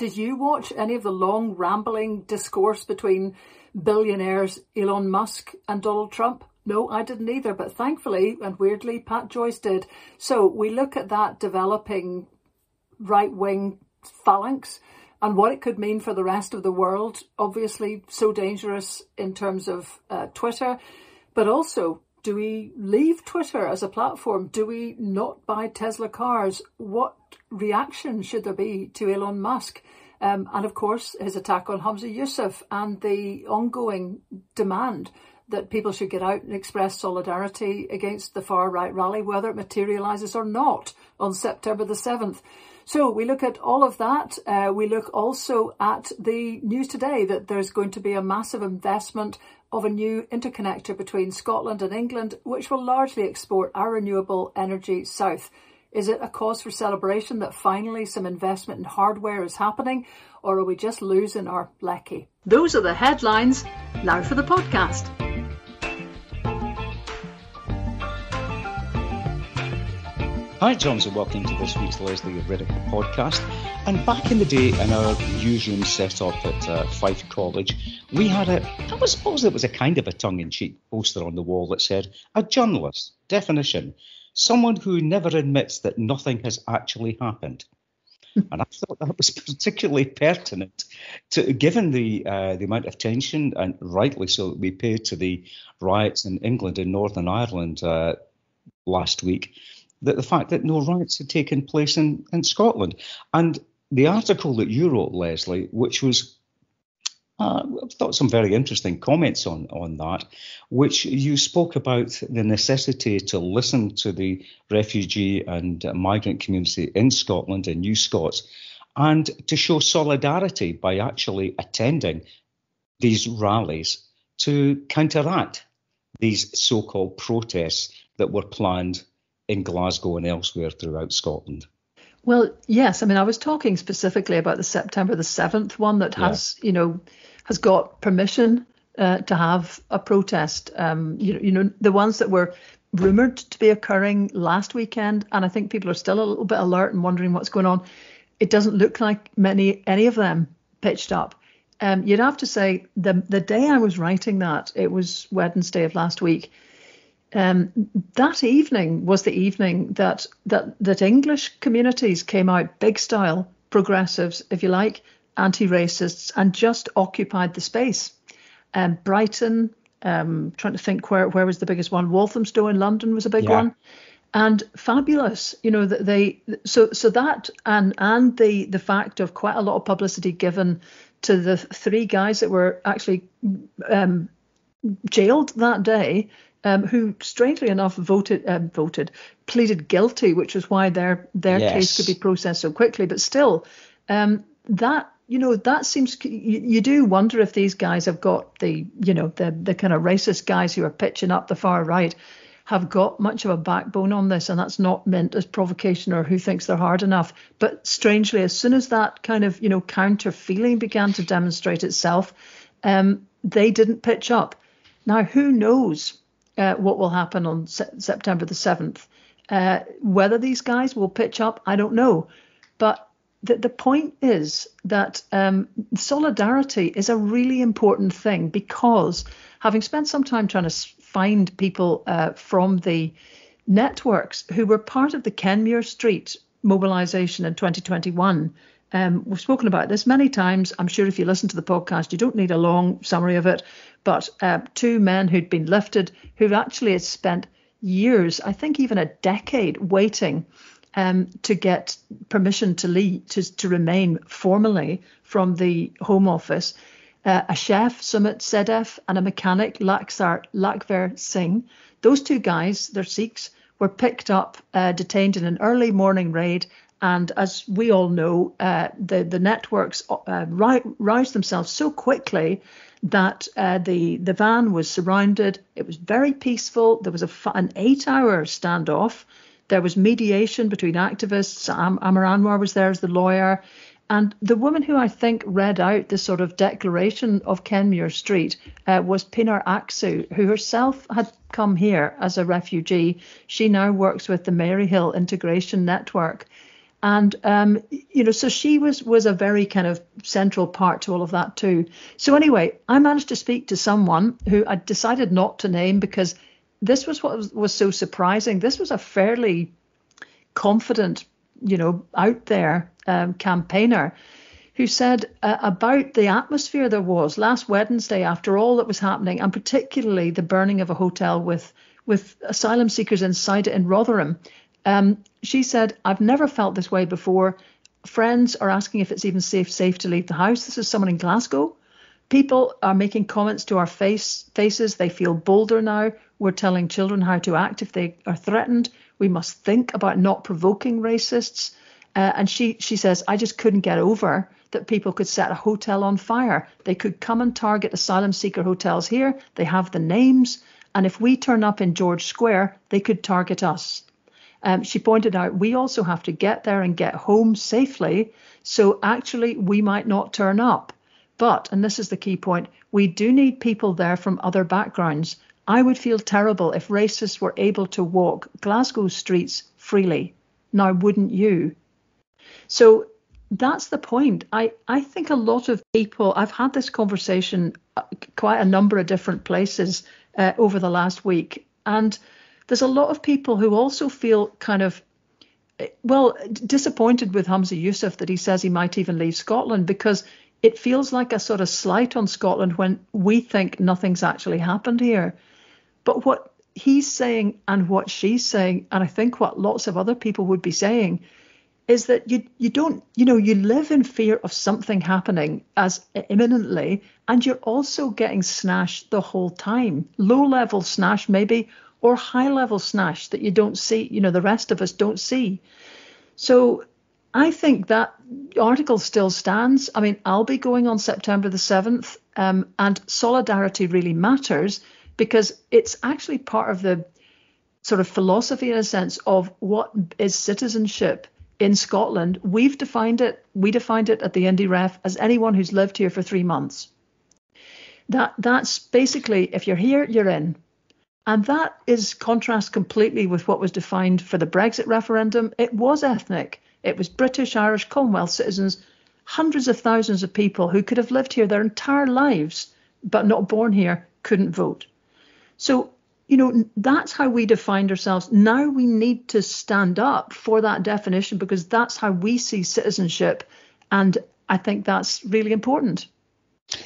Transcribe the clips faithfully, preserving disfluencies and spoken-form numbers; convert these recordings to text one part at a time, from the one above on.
Did you watch any of the long rambling discourse between billionaires Elon Musk and Donald Trump? No, I didn't either. But thankfully, and weirdly, Pat Joyce did. So we look at that developing right-wing phalanx and what it could mean for the rest of the world. Obviously, so dangerous in terms of uh, Twitter. But also, do we leave Twitter as a platform? Do we not buy Tesla cars? What reaction should there be to Elon Musk? Um, and of course, his attack on Humza Yousaf and the ongoing demand that people should get out and express solidarity against the far-right rally, whether it materialises or not, on September the seventh. So we look at all of that. Uh, we look also at the news today that there's going to be a massive investment of a new interconnector between Scotland and England, which will largely export our renewable energy south. Is it a cause for celebration that finally some investment in hardware is happening, or are we just losing our lecky? Those are the headlines. Now for the podcast. Hi, it's Humza, and welcome to this week's Lesley Riddoch Podcast. And back in the day in our newsroom set up at uh, Fife College, we had a, I suppose it was a kind of a tongue-in-cheek poster on the wall that said, a journalist, definition, someone who never admits that nothing has actually happened. And I thought that was particularly pertinent, to, given the uh, the amount of attention, and rightly so, that we paid to the riots in England and Northern Ireland uh, last week. That the fact that no riots had taken place in, in Scotland. And the article that you wrote, Lesley, which was, uh, I thought some very interesting comments on, on that, which you spoke about the necessity to listen to the refugee and migrant community in Scotland and New Scots, and to show solidarity by actually attending these rallies to counteract these so-called protests that were planned in Glasgow and elsewhere throughout Scotland. Well, yes. I mean, I was talking specifically about the September the seventh one that has, yeah. you know, has got permission uh, to have a protest. Um, you know, you know, the ones that were rumoured to be occurring last weekend. And I think people are still a little bit alert and wondering what's going on. It doesn't look like many, any of them pitched up. Um, you'd have to say the, the day I was writing that, it was Wednesday of last week. Um, that evening was the evening that, that that English communities came out big style, progressives, if you like, anti-racists, and just occupied the space. Um, Brighton, um, trying to think where, where was the biggest one? Walthamstow in London was a big yeah. one, and fabulous. You know that they so so that and and the the fact of quite a lot of publicity given to the three guys that were actually um, jailed that day. Um, who, strangely enough, voted, um, voted, pleaded guilty, which is why their their yes. case could be processed so quickly. But still, um, that you know that seems you, you do wonder if these guys have got the you know the the kind of racist guys who are pitching up the far right have got much of a backbone on this, and that's not meant as provocation or who thinks they're hard enough. But strangely, as soon as that kind of you know counter feeling began to demonstrate itself, um, they didn't pitch up. Now, who knows? Uh, what will happen on se- September the seventh. Uh, whether these guys will pitch up, I don't know. But the, the point is that um, solidarity is a really important thing, because having spent some time trying to find people uh, from the networks who were part of the Kenmure Street mobilisation in twenty twenty-one, um, we've spoken about this many times. I'm sure if you listen to the podcast, you don't need a long summary of it. But uh, two men who'd been lifted, who actually had spent years, I think even a decade, waiting um, to get permission to leave, to, to remain formally from the Home Office. Uh, a chef, Sumit Sedef, and a mechanic, Lakhvir Singh. Those two guys, they're Sikhs, were picked up, uh, detained in an early morning raid. And as we all know, uh, the, the networks uh, roused themselves so quickly that uh, the, the van was surrounded. It was very peaceful. There was a, an eight-hour standoff. There was mediation between activists. Am, Aamer Anwar was there as the lawyer. And the woman who I think read out the sort of declaration of Kenmure Street uh, was Pinar Aksu, who herself had come here as a refugee. She now works with the Maryhill Integration Network. And, um, you know, so she was was a very kind of central part to all of that, too. So anyway, I managed to speak to someone who I decided not to name because this was what was, was so surprising. This was a fairly confident, you know, out there um, campaigner who said uh, about the atmosphere there was last Wednesday after all that was happening, and particularly the burning of a hotel with with asylum seekers inside it in Rotherham. Um, she said, "I've never felt this way before. Friends are asking if it's even safe safe to leave the house. This is someone in Glasgow. People are making comments to our face faces. They feel bolder now. We're telling children how to act if they are threatened. We must think about not provoking racists." Uh, and she she says, "I just couldn't get over that people could set a hotel on fire. They could come and target asylum seeker hotels here. They have the names. And if we turn up in George Square, they could target us." Um, she pointed out, we also have to get there and get home safely. So actually, we might not turn up. But, and this is the key point, we do need people there from other backgrounds. I would feel terrible if racists were able to walk Glasgow streets freely. Now, wouldn't you? So that's the point. I, I think a lot of people, I've had this conversation quite a number of different places uh, over the last week. And there's a lot of people who also feel kind of, well, disappointed with Humza Yousaf that he says he might even leave Scotland, because it feels like a sort of slight on Scotland when we think nothing's actually happened here. But what he's saying and what she's saying, and I think what lots of other people would be saying, is that you you don't, you know, you live in fear of something happening as imminently, and you're also getting snashed the whole time. Low-level snash, maybe, or high-level snash that you don't see, you know, the rest of us don't see. So I think that article still stands. I mean, I'll be going on September the seventh, um, and solidarity really matters because it's actually part of the sort of philosophy, in a sense, of what is citizenship in Scotland. We've defined it, we defined it at the N D R E F as anyone who's lived here for three months. That That's basically, if you're here, you're in. And that is contrast completely with what was defined for the Brexit referendum. It was ethnic. It was British, Irish, Commonwealth citizens, hundreds of thousands of people who could have lived here their entire lives, but not born here, couldn't vote. So, you know, that's how we defined ourselves. Now we need to stand up for that definition, because that's how we see citizenship. And I think that's really important.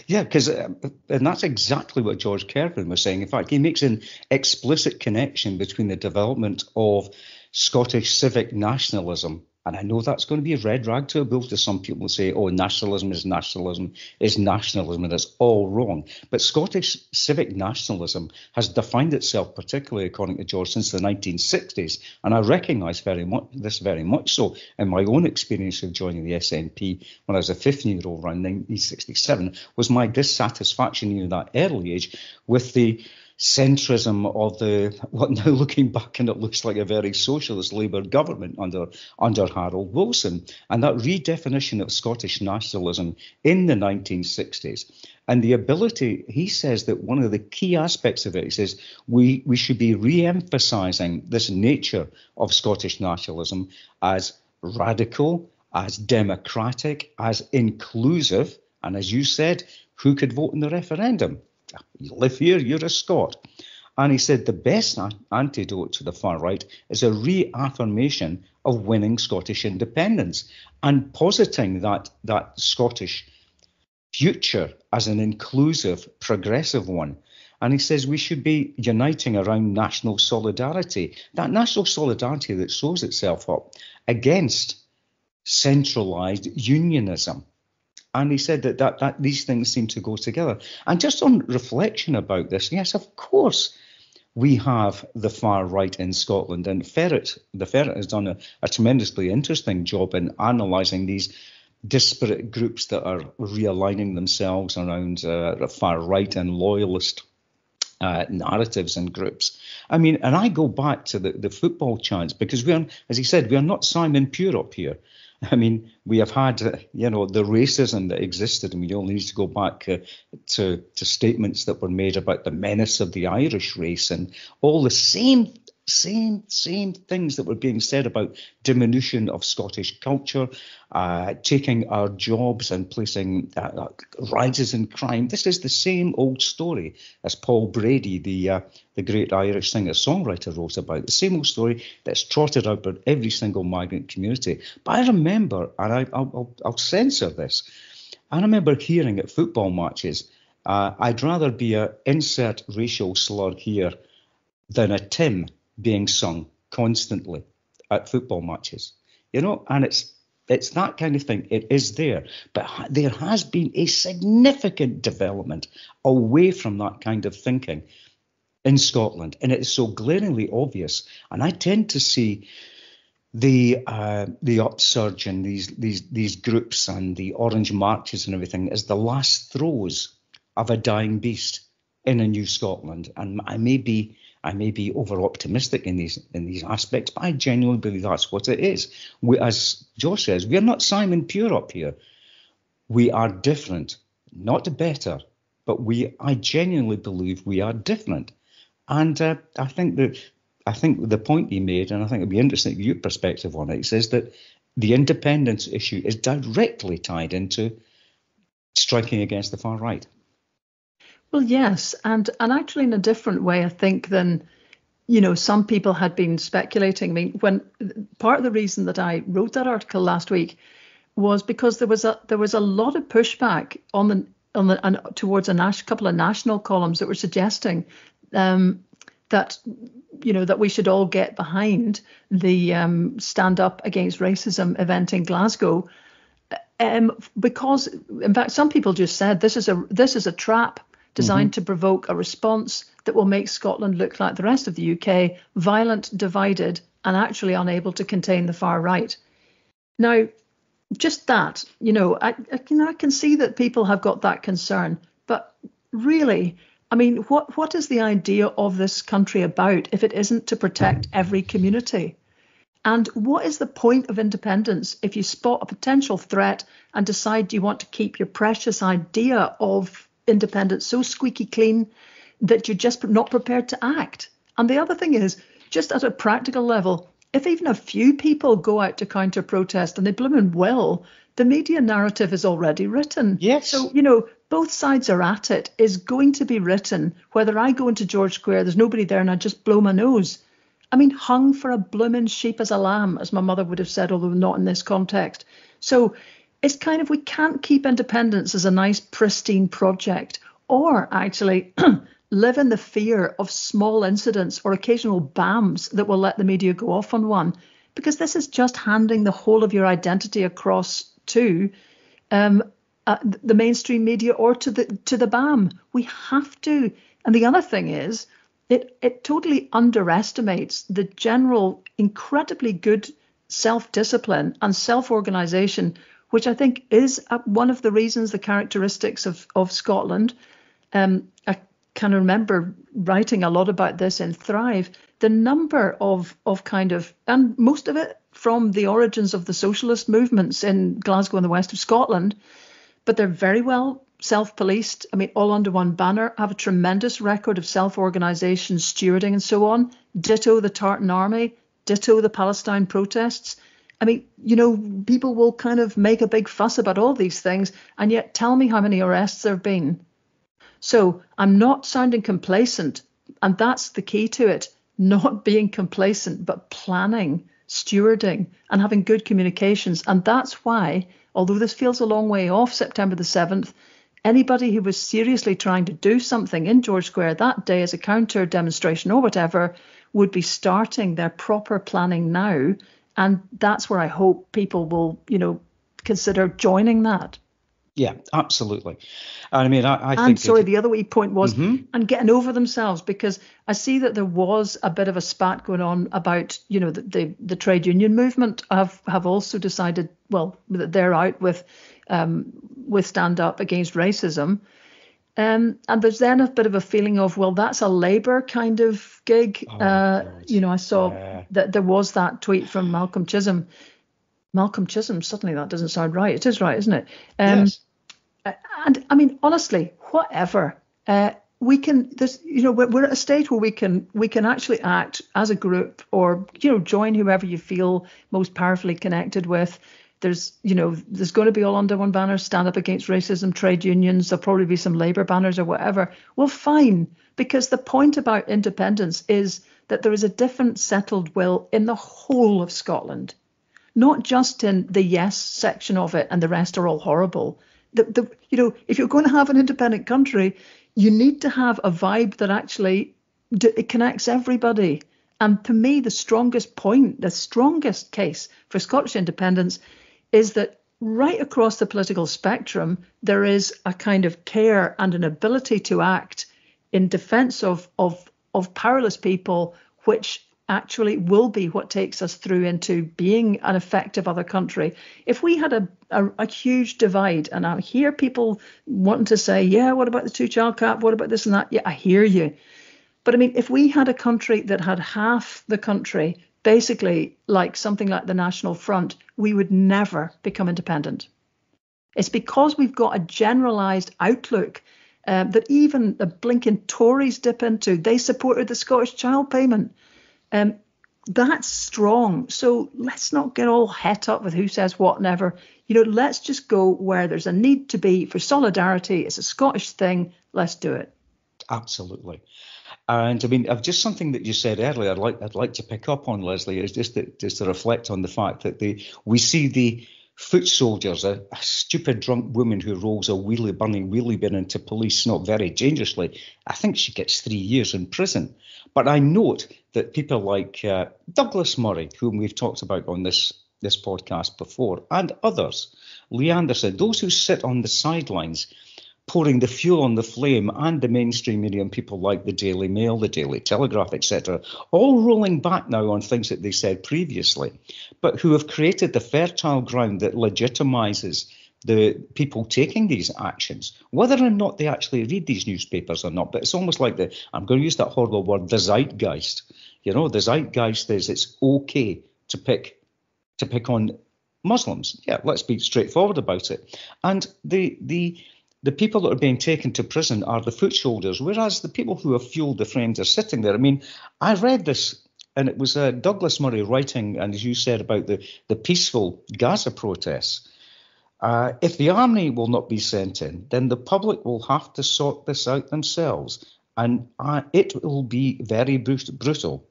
Yeah, because uh, and that's exactly what George Kerwin was saying. In fact, he makes an explicit connection between the development of Scottish civic nationalism. And I know that's going to be a red rag to a bull to some people, say, oh, nationalism is nationalism is nationalism, and it's all wrong. But Scottish civic nationalism has defined itself, particularly according to George, since the nineteen sixties. And I recognise very much this very much so in my own experience of joining the S N P when I was a fifteen-year-old around nineteen sixty-seven, was my dissatisfaction in that early age with the centrism of the, what now looking back and it looks like a very socialist Labour government under under Harold Wilson, and that redefinition of Scottish nationalism in the nineteen sixties. And the ability, he says that one of the key aspects of it, he says, we, we should be re-emphasising this nature of Scottish nationalism as radical, as democratic, as inclusive, and as you said, who could vote in the referendum? You live here, you're a Scot. And he said the best antidote to the far right is a reaffirmation of winning Scottish independence and positing that, that Scottish future as an inclusive, progressive one. And he says we should be uniting around national solidarity, that national solidarity that shows itself up against centralised unionism. And he said that, that that these things seem to go together. And just on reflection about this, yes, of course, we have the far right in Scotland. And Ferret, the Ferret has done a, a tremendously interesting job in analysing these disparate groups that are realigning themselves around uh, the far right and loyalist Uh, narratives and groups. I mean, and I go back to the, the football chants, because we are, as he said, we are not Simon Pure up here. I mean, we have had, uh, you know, the racism that existed, and we only need to go back uh, to, to statements that were made about the menace of the Irish race and all the same Same, same things that were being said about diminution of Scottish culture, uh, taking our jobs and placing uh, uh, rises in crime. This is the same old story as Paul Brady, the uh, the great Irish singer-songwriter, wrote about. The same old story that's trotted out by every single migrant community. But I remember, and I, I'll, I'll censor this, I remember hearing at football matches, uh, I'd rather be a insert racial slur here than a Tim being sung constantly at football matches, you know, and it's it's that kind of thing. It is there, but ha- there has been a significant development away from that kind of thinking in Scotland, and it is so glaringly obvious. And I tend to see the uh, the upsurge in these these these groups and the orange marches and everything as the last throes of a dying beast in a new Scotland, and I may be. I may be over-optimistic in these in these aspects, but I genuinely believe that's what it is. We, as Josh says, we're not Simon Pure up here. We are different, not better, but we. I genuinely believe we are different, and uh, I think that I think the point he made, and I think it'd be interesting your perspective on it, is that the independence issue is directly tied into striking against the far right. Well, yes, and and actually in a different way, I think, than, you know, some people had been speculating. I mean, when part of the reason that I wrote that article last week was because there was a there was a lot of pushback on the on the on, towards a nas- couple of national columns that were suggesting um, that, you know, that we should all get behind the um, Stand Up Against Racism event in Glasgow, um, because in fact some people just said this is a this is a trap designed mm-hmm. to provoke a response that will make Scotland look like the rest of the U K, violent, divided, and actually unable to contain the far right. Now, just that, you know, I, I, you know, I can see that people have got that concern, but really, I mean, what, what is the idea of this country about if it isn't to protect every community? And what is the point of independence if you spot a potential threat and decide you want to keep your precious idea of independence so squeaky clean that you're just not prepared to act? And the other thing is, just at a practical level, if even a few people go out to counter protest, and they blooming will, the media narrative is already written. Yes. So, you know, both sides are at it, is going to be written. Whether I go into George Square, there's nobody there and I just blow my nose. I mean, hung for a blooming sheep as a lamb, as my mother would have said, although not in this context. So it's kind of, we can't keep independence as a nice, pristine project, or actually live in the fear of small incidents or occasional bams that will let the media go off on one, because this is just handing the whole of your identity across to um, uh, the mainstream media or to the to the bam. We have to. And the other thing is, it it totally underestimates the general, incredibly good self-discipline and self-organisation, which I think is one of the reasons, the characteristics of, of Scotland. Um, I can remember writing a lot about this in Thrive, the number of, of kind of, and most of it from the origins of the socialist movements in Glasgow and the west of Scotland, but they're very well self-policed. I mean, all under one banner, have a tremendous record of self-organisation, stewarding and so on. Ditto the Tartan Army, ditto the Palestine protests. I mean, you know, people will kind of make a big fuss about all these things, and yet tell me how many arrests there have been. So I'm not sounding complacent, and that's the key to it, not being complacent, but planning, stewarding, and having good communications. And that's why, although this feels a long way off, September the seventh, anybody who was seriously trying to do something in George Square that day as a counter demonstration or whatever would be starting their proper planning now. And that's where I hope people will, you know, consider joining that. Yeah, absolutely. I mean, I, I and, think... And sorry, the other wee point was, mm-hmm. and getting over themselves, because I see that there was a bit of a spat going on about, you know, the, the, the trade union movement have, have also decided, well, that they're out with, um, with Stand Up Against Racism. Um, and there's then a bit of a feeling of, well, that's a Labour kind of gig. Oh, uh, you know, I saw yeah. that there was that tweet from Malcolm Chisholm. Malcolm Chisholm, suddenly that doesn't sound right. It is right, isn't it? Um, yes. And I mean, honestly, whatever. Uh, we can, there's, you know, we're at a stage where we can we can actually act as a group, or, you know, join whoever you feel most powerfully connected with. There's, you know, there's going to be all under one banner, Stand Up Against Racism, trade unions. There'll probably be some Labour banners or whatever. Well, fine, because the point about independence is that there is a different settled will in the whole of Scotland, not just in the yes section of it and the rest are all horrible. The, the, you know, if you're going to have an independent country, you need to have a vibe that actually d- it connects everybody. And to me, the strongest point, the strongest case for Scottish independence is that right across the political spectrum, there is a kind of care and an ability to act in defence of of of powerless people, which actually will be what takes us through into being an effective other country. If we had a, a, a huge divide, and I hear people wanting to say, yeah, what about the two-child cap? What about this and that? Yeah, I hear you. But I mean, if we had a country that had half the country, basically like something like the National Front, we would never become independent. It's because we've got a generalised outlook uh, that even the blinking Tories dip into. They supported the Scottish child payment. Um, that's strong. So let's not get all het up with who says what and ever. You know, let's just go where there's a need to be for solidarity. It's a Scottish thing. Let's do it. Absolutely. And I mean, I've just something that you said earlier. I'd like I'd like to pick up on, Lesley, is just to, just to reflect on the fact that the we see the foot soldiers, a, a stupid drunk woman who rolls a wheelie burning wheelie bin into police, not very dangerously. I think she gets three years in prison. But I note that people like uh, Douglas Murray, whom we've talked about on this this podcast before, and others, Lee Anderson, those who sit on the sidelines, pouring the fuel on the flame, and the mainstream media and people like the Daily Mail, the Daily Telegraph, et cetera, all rolling back now on things that they said previously, but who have created the fertile ground that legitimizes the people taking these actions, whether or not they actually read these newspapers or not. But it's almost like the, I'm going to use that horrible word, the zeitgeist. You know, the zeitgeist is it's okay to pick to pick on Muslims. Yeah, let's be straightforward about it. And the the the people that are being taken to prison are the foot soldiers, whereas the people who have fueled the flames are sitting there. I mean, I read this, and it was uh, Douglas Murray writing, and as you said about the the peaceful Gaza protests. Uh, if the army will not be sent in, then the public will have to sort this out themselves, and uh, it will be very brut- brutal.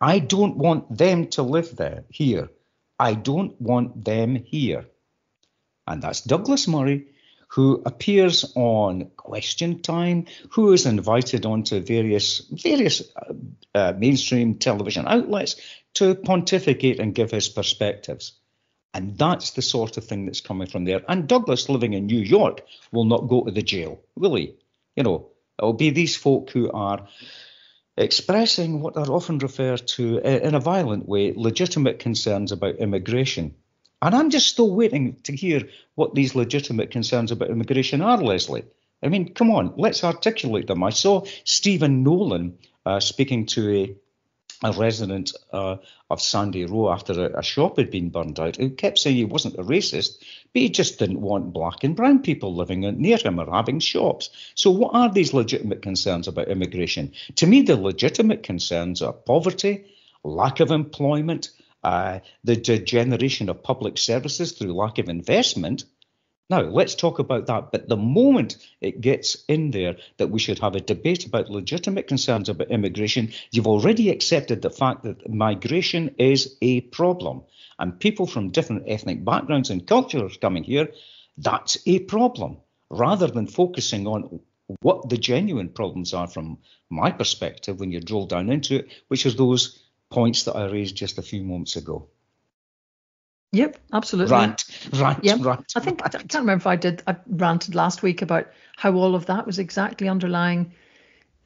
I don't want them to live there, here. I don't want them here. And that's Douglas Murray, who appears on Question Time, who is invited onto various various uh, uh, mainstream television outlets to pontificate and give his perspectives. And that's the sort of thing that's coming from there. And Douglas, living in New York, will not go to the jail, will he? You know, it'll be these folk who are expressing what are often referred to, in a violent way, legitimate concerns about immigration. And I'm just still waiting to hear what these legitimate concerns about immigration are, Lesley. I mean, come on, let's articulate them. I saw Stephen Nolan uh, speaking to a a resident uh, of Sandy Row after a, a shop had been burned out, who kept saying he wasn't a racist, but he just didn't want black and brown people living near him or having shops. So what are these legitimate concerns about immigration? To me, the legitimate concerns are poverty, lack of employment, uh, the degeneration of public services through lack of investment. Now, let's talk about that. But the moment it gets in there that we should have a debate about legitimate concerns about immigration, you've already accepted the fact that migration is a problem. And people from different ethnic backgrounds and cultures coming here, that's a problem. Rather than focusing on what the genuine problems are from my perspective when you drill down into it, which is those points that I raised just a few moments ago. Yep, absolutely. Rant, rant, yep. rant. I think, rant. I can't remember if I did, I ranted last week about how all of that was exactly underlying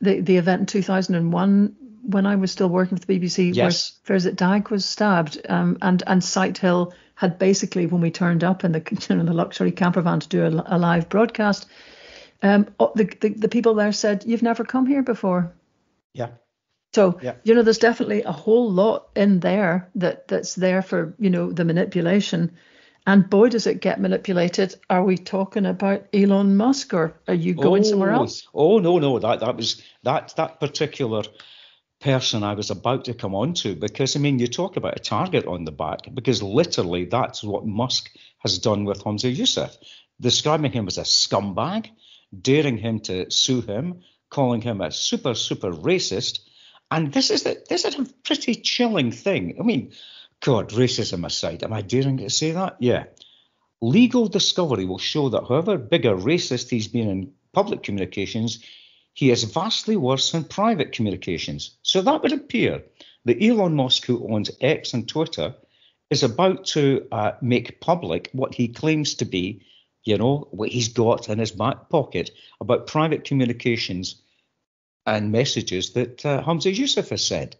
the, the event in two thousand one when I was still working for the B B C, yes, where Fairzit Dag was stabbed. Um, and, and Sight Hill had basically, when we turned up in the, you know, the luxury camper van to do a, a live broadcast, um, the, the, the people there said, you've never come here before. Yeah. So, yeah. you know, there's definitely a whole lot in there that that's there for, you know, the manipulation. And boy, does it get manipulated. Are we talking about Elon Musk, or are you going oh, somewhere else? Oh, no, no. That that was that that particular person I was about to come on to, because, I mean, you talk about a target on the back, because literally that's what Musk has done with Humza Yousaf, describing him as a scumbag, daring him to sue him, calling him a super, super racist. And this is, the, this is a pretty chilling thing. I mean, God, racism aside, am I daring to say that? Yeah. Legal discovery will show that however big a racist he's been in public communications, he is vastly worse in private communications. So that would appear that Elon Musk, who owns X and Twitter, is about to uh, make public what he claims to be, you know, what he's got in his back pocket about private communications and messages that uh, Humza Yousaf has said,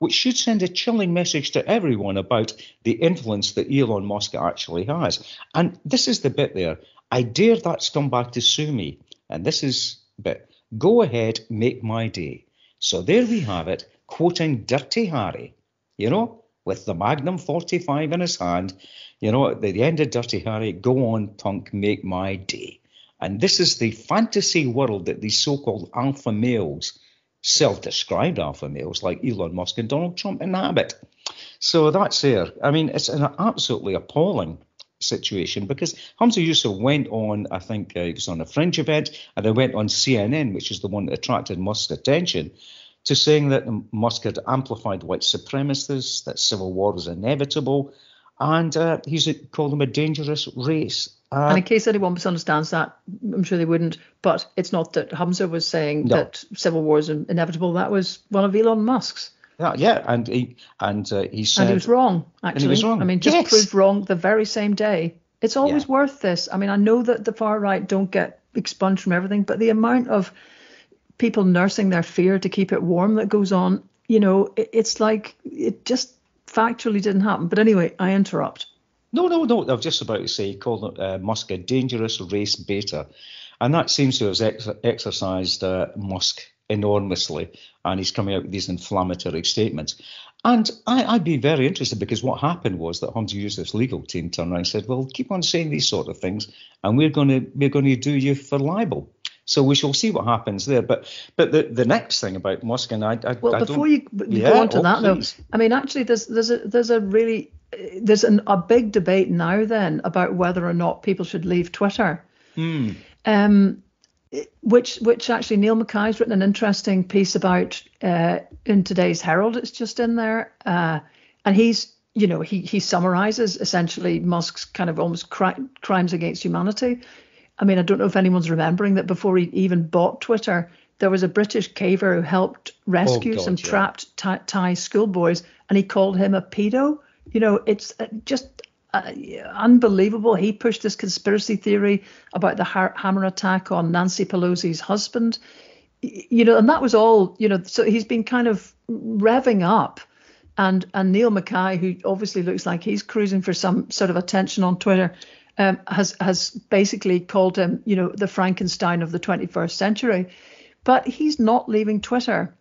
which should send a chilling message to everyone about the influence that Elon Musk actually has. And this is the bit there. I dare that scumbag to sue me. And this is the bit. Go ahead, make my day. So there we have it, quoting Dirty Harry, you know, with the Magnum forty-five in his hand. You know, at the end of Dirty Harry, go on, punk, make my day. And this is the fantasy world that these so-called alpha males, self-described alpha males like Elon Musk and Donald Trump, inhabit. So that's there. I mean, it's an absolutely appalling situation, because Humza Yousaf went on, I think uh, he was on a fringe event, and they went on C N N, which is the one that attracted Musk's attention, to saying that Musk had amplified white supremacists, that civil war was inevitable, and uh, he's called them a dangerous race. Uh, and in case anyone misunderstands that, I'm sure they wouldn't, but it's not that Humza was saying no. that civil war is inevitable. That was one of Elon Musk's. Yeah, yeah, and he and uh, he said, and he was wrong. Actually, he was wrong. I mean, just yes. proved wrong the very same day. It's always yeah. worth this. I mean, I know that the far right don't get expunged from everything, but the amount of people nursing their fear to keep it warm that goes on, you know, it, it's like it just factually didn't happen. But anyway, I interrupt. No, no, no. I was just about to say he called uh, Musk a dangerous race beta, and that seems to have ex- exercised uh, Musk enormously, and he's coming out with these inflammatory statements. And I, I'd be very interested, because what happened was that Humza Yousaf's legal team turned around and said, well, keep on saying these sort of things, and we're going to we're going to do you for libel. So we shall see what happens there. But but the, the next thing about Musk, and I, I well I before don't, you yeah, go on to oh, that please. though, I mean, actually there's there's a there's a really there's an, a big debate now then about whether or not people should leave Twitter. Mm. Um. Which, which actually Neil Mackay's written an interesting piece about uh, in today's Herald. It's just in there, uh, and he's, you know, he he summarises essentially Musk's kind of almost cri- crimes against humanity. I mean, I don't know if anyone's remembering that before he even bought Twitter, there was a British caver who helped rescue oh, God, some yeah. trapped Thai, Thai schoolboys, and he called him a pedo. You know, it's just. Uh, unbelievable. He pushed this conspiracy theory about the ha- hammer attack on Nancy Pelosi's husband, you know, and that was all, you know, so he's been kind of revving up. And and Neil Mackay, who obviously looks like he's cruising for some sort of attention on Twitter, um, has, has basically called him, you know, the Frankenstein of the twenty-first century. But he's not leaving Twitter.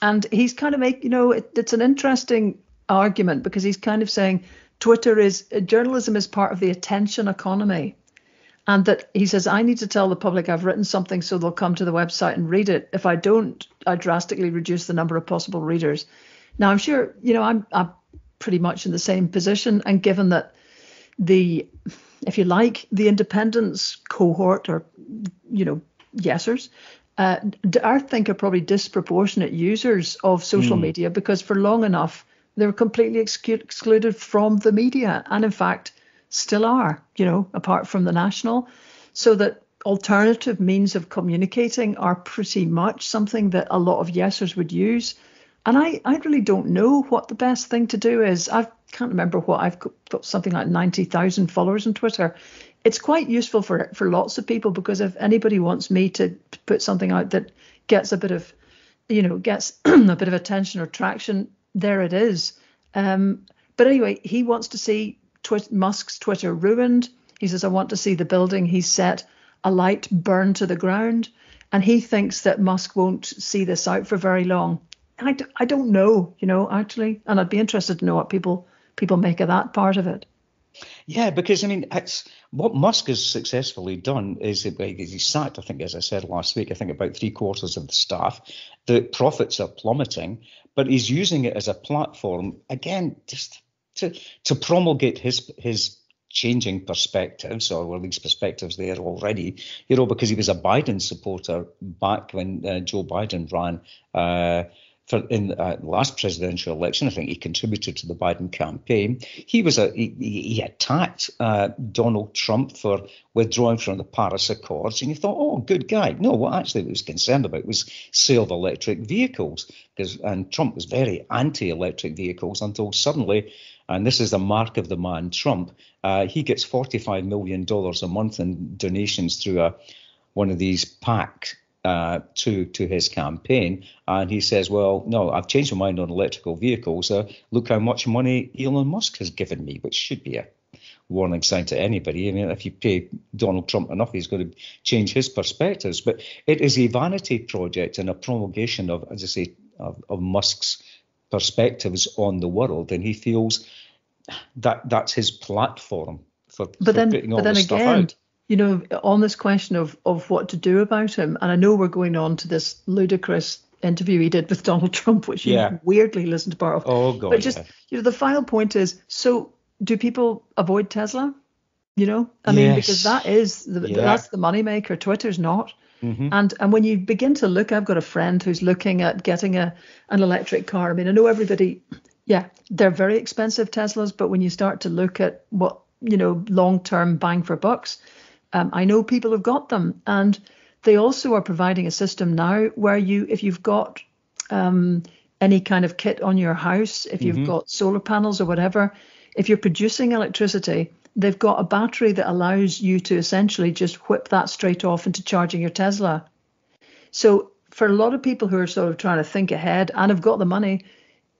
And he's kind of make, you know, it, it's an interesting argument, because he's kind of saying, Twitter is, journalism is part of the attention economy, and that he says, I need to tell the public I've written something so they'll come to the website and read it. If I don't, I drastically reduce the number of possible readers. Now, I'm sure, you know, I'm, I'm pretty much in the same position. And given that the, if you like, the independence cohort or, you know, yesers, uh, I think are probably disproportionate users of social mm. media, because for long enough, they were completely excu- excluded from the media, and in fact still are, you know, apart from The National. So that alternative means of communicating are pretty much something that a lot of yesers would use. And I, I really don't know what the best thing to do is. I can't remember what I've got, something like ninety thousand followers on Twitter. It's quite useful for, for lots of people, because if anybody wants me to put something out that gets a bit of, you know, gets a bit of attention or traction, there it is. Um, but anyway, he wants to see Twi- Musk's Twitter ruined. He says, I want to see the building he set alight burn to the ground. And he thinks that Musk won't see this out for very long. I, d- I don't know, you know, actually. And I'd be interested to know what people people make of that part of it. Yeah, because, I mean, it's, what Musk has successfully done is that he sacked, I think, as I said last week, I think about three quarters of the staff. The profits are plummeting, but he's using it as a platform, again, just to to promulgate his his changing perspectives, or at least perspectives there already, you know, because he was a Biden supporter back when uh, Joe Biden ran uh For in the uh, last presidential election. I think he contributed to the Biden campaign. He was a he, he attacked uh, Donald Trump for withdrawing from the Paris Accords, and you thought, oh, good guy. No, what actually he was concerned about was sale of electric vehicles, because and Trump was very anti-electric vehicles until suddenly, and this is the mark of the man Trump, uh, he gets forty-five million dollars a month in donations through a one of these PACs. Uh, to to his campaign, and he says, well, no, I've changed my mind on electrical vehicles. Uh, look how much money Elon Musk has given me, which should be a warning sign to anybody. I mean, if you pay Donald Trump enough, he's going to change his perspectives. But it is a vanity project and a promulgation of, as I say, of, of Musk's perspectives on the world, and he feels that that's his platform for, but for then, putting all but then this again, stuff out. You know, on this question of of what to do about him, and I know we're going on to this ludicrous interview he did with Donald Trump, which yeah. you weirdly listened to part of. Oh, God. But just, yeah. you know, the final point is, so do people avoid Tesla? You know, I yes. mean, because that is, the, yeah. that's the moneymaker. Twitter's not. Mm-hmm. And and when you begin to look, I've got a friend who's looking at getting a an electric car. I mean, I know everybody, yeah, they're very expensive Teslas, but when you start to look at what, you know, long-term bang for bucks, Um, I know people have got them, and they also are providing a system now where you, if you've got um, any kind of kit on your house, if you've mm-hmm. got solar panels or whatever, if you're producing electricity, they've got a battery that allows you to essentially just whip that straight off into charging your Tesla. So for a lot of people who are sort of trying to think ahead and have got the money,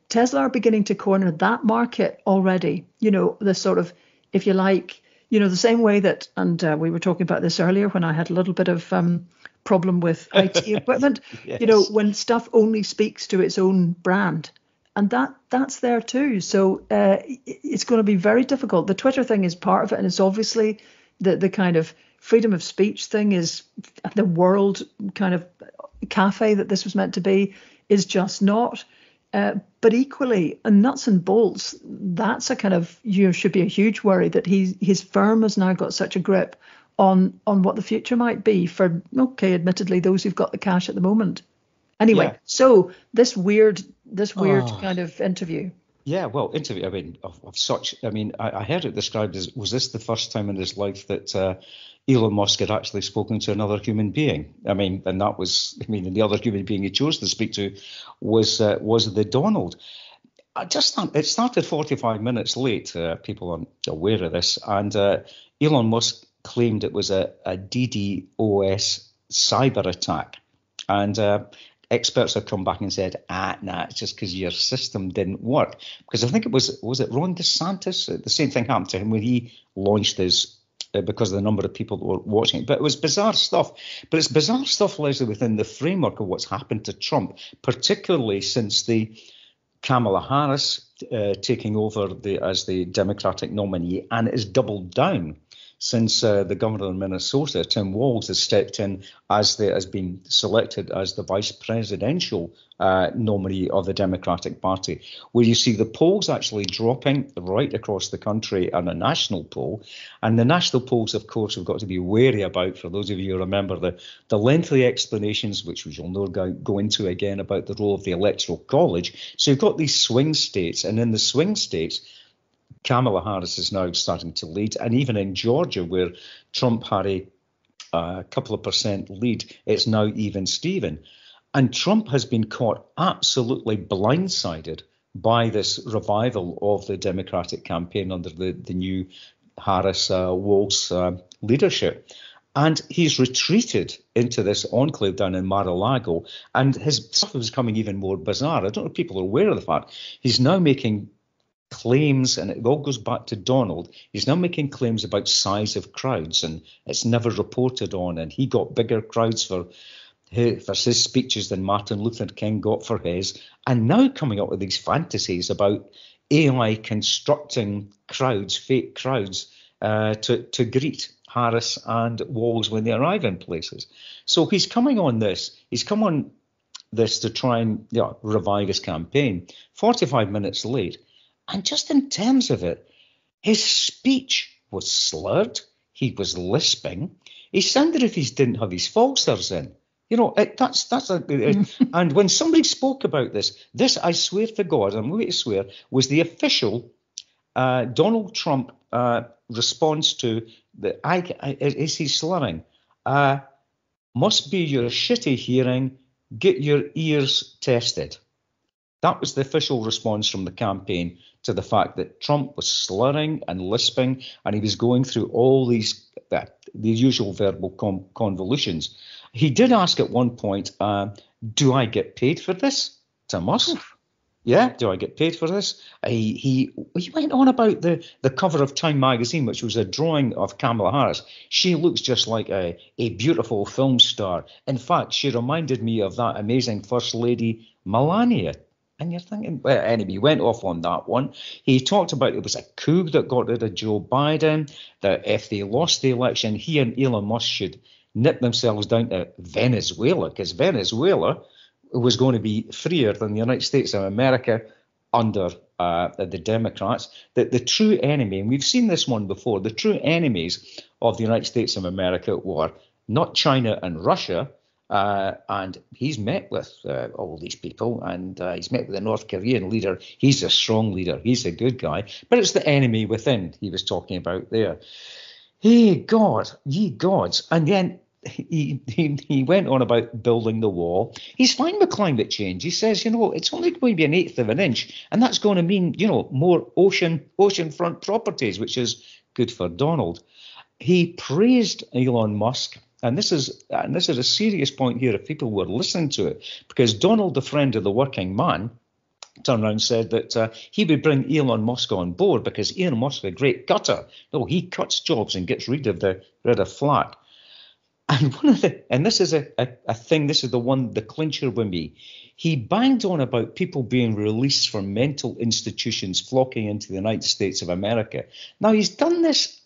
Tesla are beginning to corner that market already. You know, the sort of, if you like, you know, the same way that, and uh, we were talking about this earlier when I had a little bit of um, problem with I T equipment, yes. you know, when stuff only speaks to its own brand. And that that's there too. So uh, it's going to be very difficult. The Twitter thing is part of it. And it's obviously the, the kind of freedom of speech thing is the world kind of cafe that this was meant to be is just not. Uh, but equally, and nuts and bolts, that's a kind of, you know, should be a huge worry that he, his firm has now got such a grip on on what the future might be for, okay, admittedly, those who've got the cash at the moment. Anyway, yeah. so this weird, this weird oh. kind of interview. Yeah, well, interview, I mean, of, of such, I mean, I, I heard it described as, was this the first time in his life that uh, Elon Musk had actually spoken to another human being? I mean, and that was, I mean, and the other human being he chose to speak to was uh, was the Donald. I just, it started forty-five minutes late, uh, people aren't aware of this, and uh, Elon Musk claimed it was a, a DDoS cyber attack, and uh experts have come back and said, ah, nah, it's just because your system didn't work. Because I think it was, was it Ron DeSantis? The same thing happened to him when he launched his, uh, because of the number of people that were watching it. But it was bizarre stuff. But it's bizarre stuff, Leslie, within the framework of what's happened to Trump, particularly since the Kamala Harris uh, taking over the, as the Democratic nominee, and it has doubled down. Since uh, the governor of Minnesota, Tim Walz, has stepped in as the, has been selected as the vice presidential uh, nominee of the Democratic Party, where you see the polls actually dropping right across the country on a national poll. And the national polls, of course, we've got to be wary about, for those of you who remember the, the lengthy explanations, which we shall no doubt go into again, about the role of the Electoral College. So you've got these swing states, and in the swing states, Kamala Harris is now starting to lead, and even in Georgia, where Trump had a uh, couple of percent lead, it's now even Steven. And Trump has been caught absolutely blindsided by this revival of the Democratic campaign under the, the new Harris uh, Walz uh, leadership. And he's retreated into this enclave down in Mar-a-Lago, and his stuff is becoming even more bizarre. I don't know if people are aware of the fact he's now making claims, and it all goes back to Donald. He's now making claims about size of crowds, and it's never reported on. And he got bigger crowds for his, for his speeches than Martin Luther King got for his. And now coming up with these fantasies about A I constructing crowds, fake crowds, uh, to, to greet Harris and Walz when they arrive in places. So he's coming on this. He's come on this to try and you know, revive his campaign. forty-five minutes late. And just in terms of it, his speech was slurred. He was lisping. He sounded as if he didn't have his falsers in. You know, it, that's that's. A, it, and when somebody spoke about this, this I swear to God, I'm going to swear, was the official uh, Donald Trump uh, response to the. I, I, is he slurring? Uh, must be your shitty hearing. Get your ears tested. That was the official response from the campaign to the fact that Trump was slurring and lisping, and he was going through all these uh, the usual verbal com- convolutions. He did ask at one point, uh, do I get paid for this, Tim Walz? Yeah, do I get paid for this? Uh, he, he he went on about the, the cover of Time magazine, which was a drawing of Kamala Harris. She looks just like a, a beautiful film star. In fact, she reminded me of that amazing First Lady Melania. And you're thinking, well, anyway, he went off on that one. He talked about it was a coup that got rid of Joe Biden, that if they lost the election, he and Elon Musk should nip themselves down to Venezuela, because Venezuela was going to be freer than the United States of America under uh, the Democrats. That the true enemy, and we've seen this one before, the true enemies of the United States of America were not China and Russia. Uh, and he's met with uh, all these people, and uh, he's met with the North Korean leader. He's a strong leader. He's a good guy. But it's the enemy within he was talking about there. Hey, God, ye gods. And then he, he he went on about building the wall. He's fine with climate change. He says, you know, it's only going to be an eighth of an inch, and that's going to mean, you know, more ocean oceanfront properties, which is good for Donald. He praised Elon Musk. And this is and this is a serious point here if people were listening to it, because Donald, the friend of the working man, turned around and said that uh, he would bring Elon Musk on board because Elon Musk is a great cutter. No, he cuts jobs and gets rid of the rid of flack. And one of the and this is a, a, a thing, this is the one, the clincher with me. He banged on about people being released from mental institutions flocking into the United States of America. Now, he's done this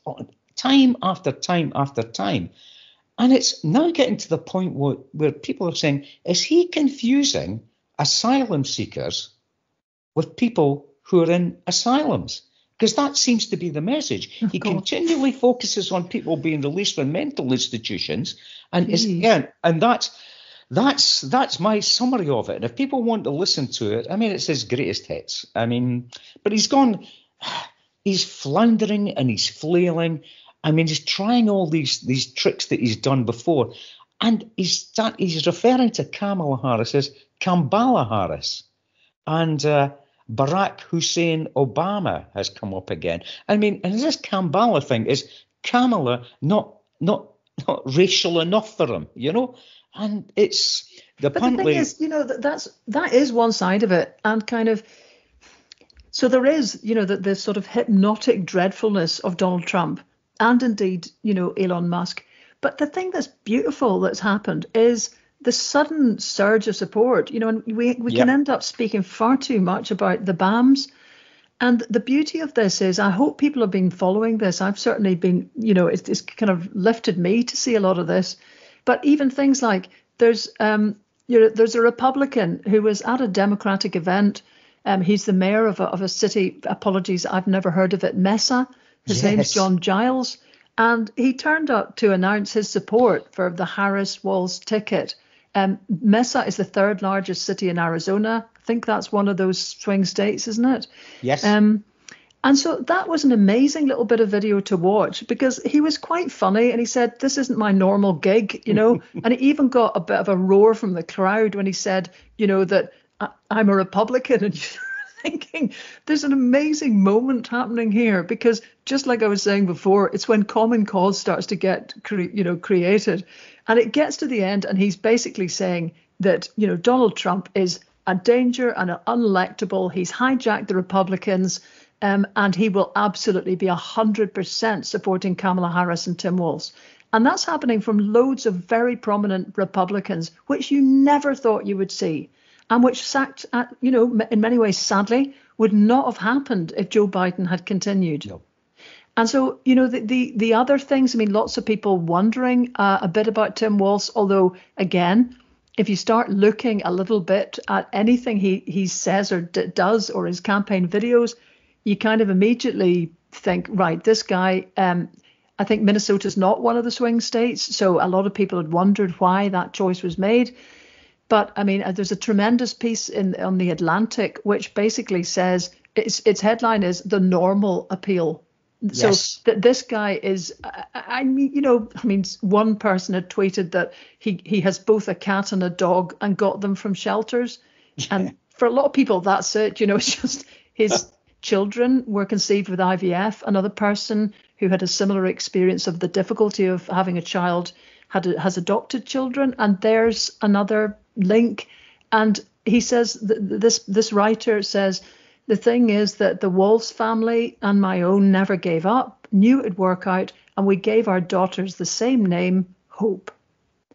time after time after time. And it's now getting to the point where, where people are saying, is he confusing asylum seekers with people who are in asylums? Because that seems to be the message. Oh, he God. continually focuses on people being released from mental institutions. And is, yeah, and that's, that's, that's my summary of it. And if people want to listen to it, I mean, it's his greatest hits. I mean, but he's gone, he's floundering and he's flailing. I mean, he's trying all these these tricks that he's done before, and he's start, he's referring to Kamala Harris as Kambala Harris, and uh, Barack Hussein Obama has come up again. I mean, and this Kambala thing is Kamala not not not racial enough for him, you know? And it's the but the thing is, you know, that, that's that is one side of it, and kind of. So there is, you know, that this sort of hypnotic dreadfulness of Donald Trump. And indeed, you know, Elon Musk. But the thing that's beautiful that's happened is the sudden surge of support. You know, and we, we yep. can end up speaking far too much about the B A Ms. And the beauty of this is I hope people have been following this. I've certainly been, you know, it's, it's kind of lifted me to see a lot of this. But even things like there's um, you know, there's a Republican who was at a Democratic event. Um, he's the mayor of a, of a city. Apologies, I've never heard of it. Mesa. His yes. name's John Giles, and he turned up to announce his support for the Harris-Walz ticket. Um, Mesa is the third largest city in Arizona. I think that's one of those swing states, isn't it? Yes. Um, and so that was an amazing little bit of video to watch because he was quite funny, and he said, this isn't my normal gig, you know, and he even got a bit of a roar from the crowd when he said, you know, that I- I'm a Republican and thinking there's an amazing moment happening here, because just like I was saying before, it's when common cause starts to get cre- you know created, and it gets to the end, and he's basically saying that you know Donald Trump is a danger and an unelectable. He's hijacked the Republicans, um, and he will absolutely be a hundred percent supporting Kamala Harris and Tim Walz, and that's happening from loads of very prominent Republicans, which you never thought you would see. and which, sacked at, you know, in many ways, sadly, would not have happened if Joe Biden had continued. Yep. And so, you know, the, the, the other things, I mean, lots of people wondering uh, a bit about Tim Walz, although, again, if you start looking a little bit at anything he, he says or d- does or his campaign videos, you kind of immediately think, right, this guy, um, I think Minnesota's not one of the swing states. So a lot of people had wondered why that choice was made. But I mean, there's a tremendous piece in on The Atlantic, which basically says its its headline is the normal appeal. So yes. th- this guy is, I, I mean, you know, I mean, one person had tweeted that he, he has both a cat and a dog and got them from shelters. Yeah. And for a lot of people, that's it. You know, it's just his children were conceived with I V F. Another person who had a similar experience of the difficulty of having a child had a, has adopted children. And there's another link. And he says, th- this this writer says, the thing is that the Walz family and my own never gave up, knew it would work out, and we gave our daughters the same name, Hope.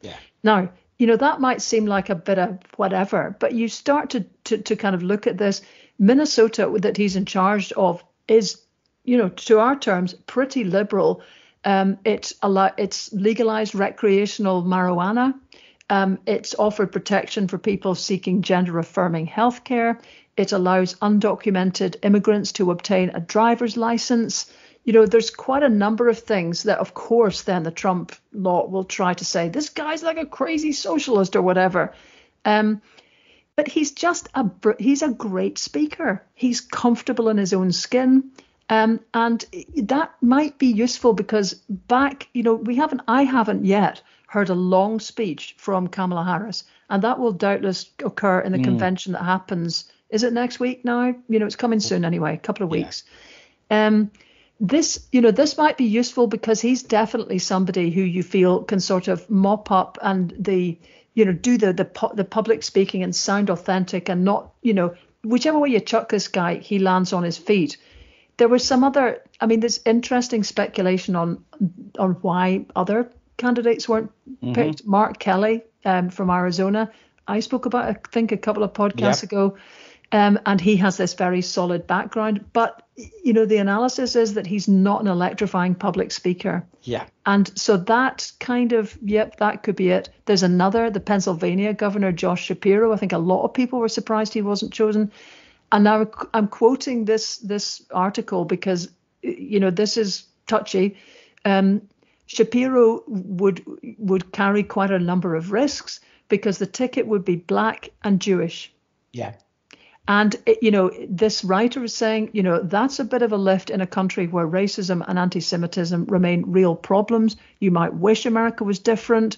Yeah. Now, you know, that might seem like a bit of whatever, but you start to, to, to kind of look at this. Minnesota that he's in charge of is, you know, to our terms, pretty liberal. Um, it, it's legalized recreational marijuana. Um, it's offered protection for people seeking gender-affirming health care. It allows undocumented immigrants to obtain a driver's license. You know, there's quite a number of things that, of course, then the Trump lot will try to say, this guy's like a crazy socialist or whatever. Um, but he's just a he's a great speaker. He's comfortable in his own skin. Um, and that might be useful because back, you know, we haven't I haven't yet heard a long speech from Kamala Harris. And that will doubtless occur in the mm. convention that happens. Is it next week now? You know, it's coming soon anyway, a couple of weeks. Yeah. Um, this, you know, this might be useful because he's definitely somebody who you feel can sort of mop up and the, you know, do the the, pu- the public speaking and sound authentic and not, you know, whichever way you chuck this guy, he lands on his feet. There was some other, I mean, there's interesting speculation on on why other candidates weren't mm-hmm. picked. Mark Kelly um, from Arizona, I spoke about, I think, a couple of podcasts yep. ago. Um, and he has this very solid background. But, you know, the analysis is that he's not an electrifying public speaker. Yeah. And so that kind of, yep, that could be it. There's another, the Pennsylvania governor, Josh Shapiro. I think a lot of people were surprised he wasn't chosen. And now I'm quoting this, this article because, you know, this is touchy. Um, Shapiro would would carry quite a number of risks because the ticket would be black and Jewish. Yeah. And, you know, this writer is saying, you know, that's a bit of a lift in a country where racism and anti-Semitism remain real problems. You might wish America was different.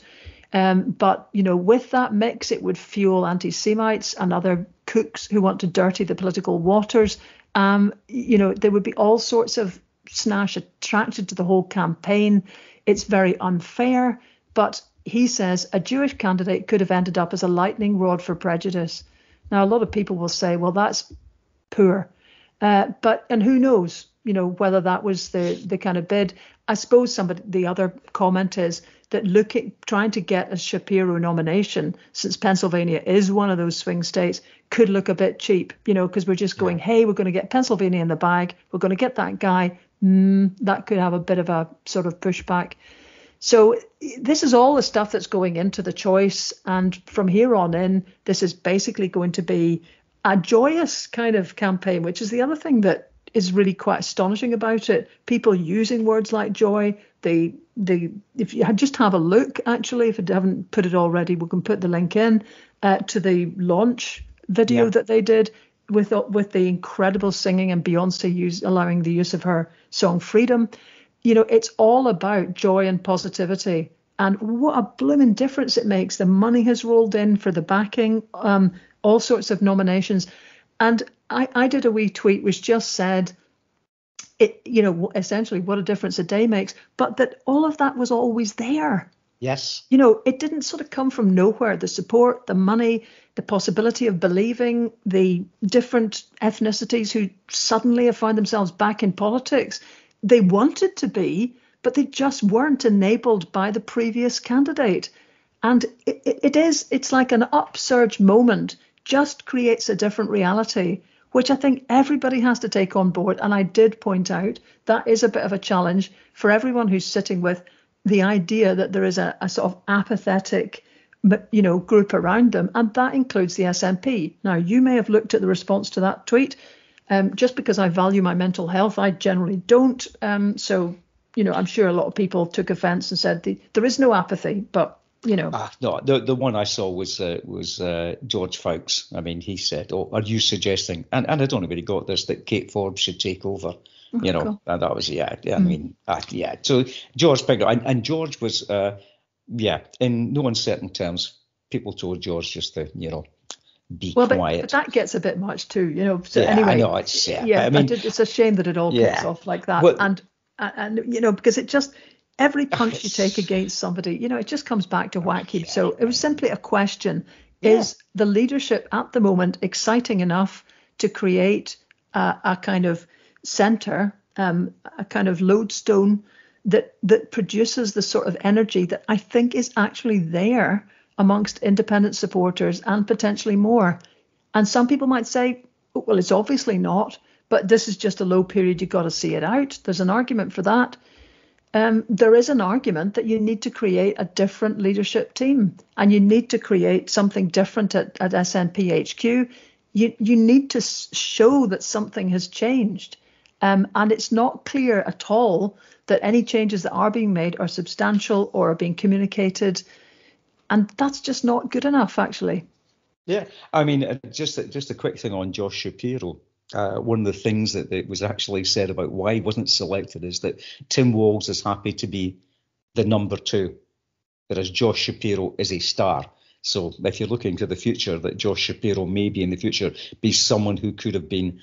Um, but, you know, with that mix, it would fuel anti-Semites and other cooks who want to dirty the political waters. Um, you know, there would be all sorts of snash attracted to the whole campaign. It's very unfair. But he says a Jewish candidate could have ended up as a lightning rod for prejudice. Now, a lot of people will say, well, that's poor. Uh, but and who knows, you know, whether that was the, the kind of bid. I suppose somebody, the other comment is that look at trying to get a Shapiro nomination, since Pennsylvania is one of those swing states, could look a bit cheap, you know, because we're just going, yeah. hey, we're going to get Pennsylvania in the bag. We're going to get that guy. Mm, that could have a bit of a sort of pushback. So this is all the stuff that's going into the choice. And from here on in, this is basically going to be a joyous kind of campaign, which is the other thing that is really quite astonishing about it. People using words like joy. They, they, if you just have a look, actually, if you haven't put it already, we can put the link in uh, to the launch video yeah. that they did with, with the incredible singing and Beyonce use, allowing the use of her song Freedom. You know, it's all about joy and positivity. And what a blooming difference it makes. The money has rolled in for the backing, um, all sorts of nominations. And I, I did a wee tweet which just said, it, you know, essentially what a difference a day makes, but that all of that was always there. Yes. You know, it didn't sort of come from nowhere. The support, the money, the possibility of believing, the different ethnicities who suddenly have found themselves back in politics. They wanted to be, but they just weren't enabled by the previous candidate. And it, it, it is, it's like an upsurge moment just creates a different reality, which I think everybody has to take on board. And I did point out that is a bit of a challenge for everyone who's sitting with the idea that there is a, a sort of apathetic, you know, group around them. And that includes the S N P. Now, you may have looked at the response to that tweet. Um, just because I value my mental health, I generally don't. Um, so, you know, I'm sure a lot of people took offence and said the, there is no apathy, but, you know. Ah, no, the, the one I saw was uh, was uh, George Fawkes. I mean, he said, oh, are you suggesting, and, and I don't know where he got this, that Kate Forbes should take over, oh, you know, God. And that was, yeah, yeah mm. I mean, uh, yeah. So George picked up, and, and George was, uh, yeah, in no uncertain terms, people told George just to, you know, Be well, quiet. But, but that gets a bit much too, you know. So yeah, anyway, I know it's, yeah, yeah I mean, it, it's a shame that it all yeah. comes off like that. Well, and, and, and, you know, because it just, every punch you take against somebody, you know, it just comes back to wacky. Yeah. So it was simply a question. Yeah. Is the leadership at the moment exciting enough to create a, a kind of centre, um, a kind of lodestone that, that produces the sort of energy that I think is actually there amongst independent supporters and potentially more? And some people might say, oh, well, it's obviously not, but this is just a low period. You've got to see it out. There's an argument for that. Um, there is an argument that you need to create a different leadership team, and you need to create something different at, at S N P H Q. You, you need to show that something has changed. Um, and it's not clear at all that any changes that are being made are substantial or are being communicated. And that's just not good enough, actually. Yeah, I mean, just, just a quick thing on Josh Shapiro. Uh, one of the things that, that was actually said about why he wasn't selected is that Tim Walz is happy to be the number two, whereas Josh Shapiro is a star. So if you're looking to the future, that Josh Shapiro may be in the future be someone who could have been,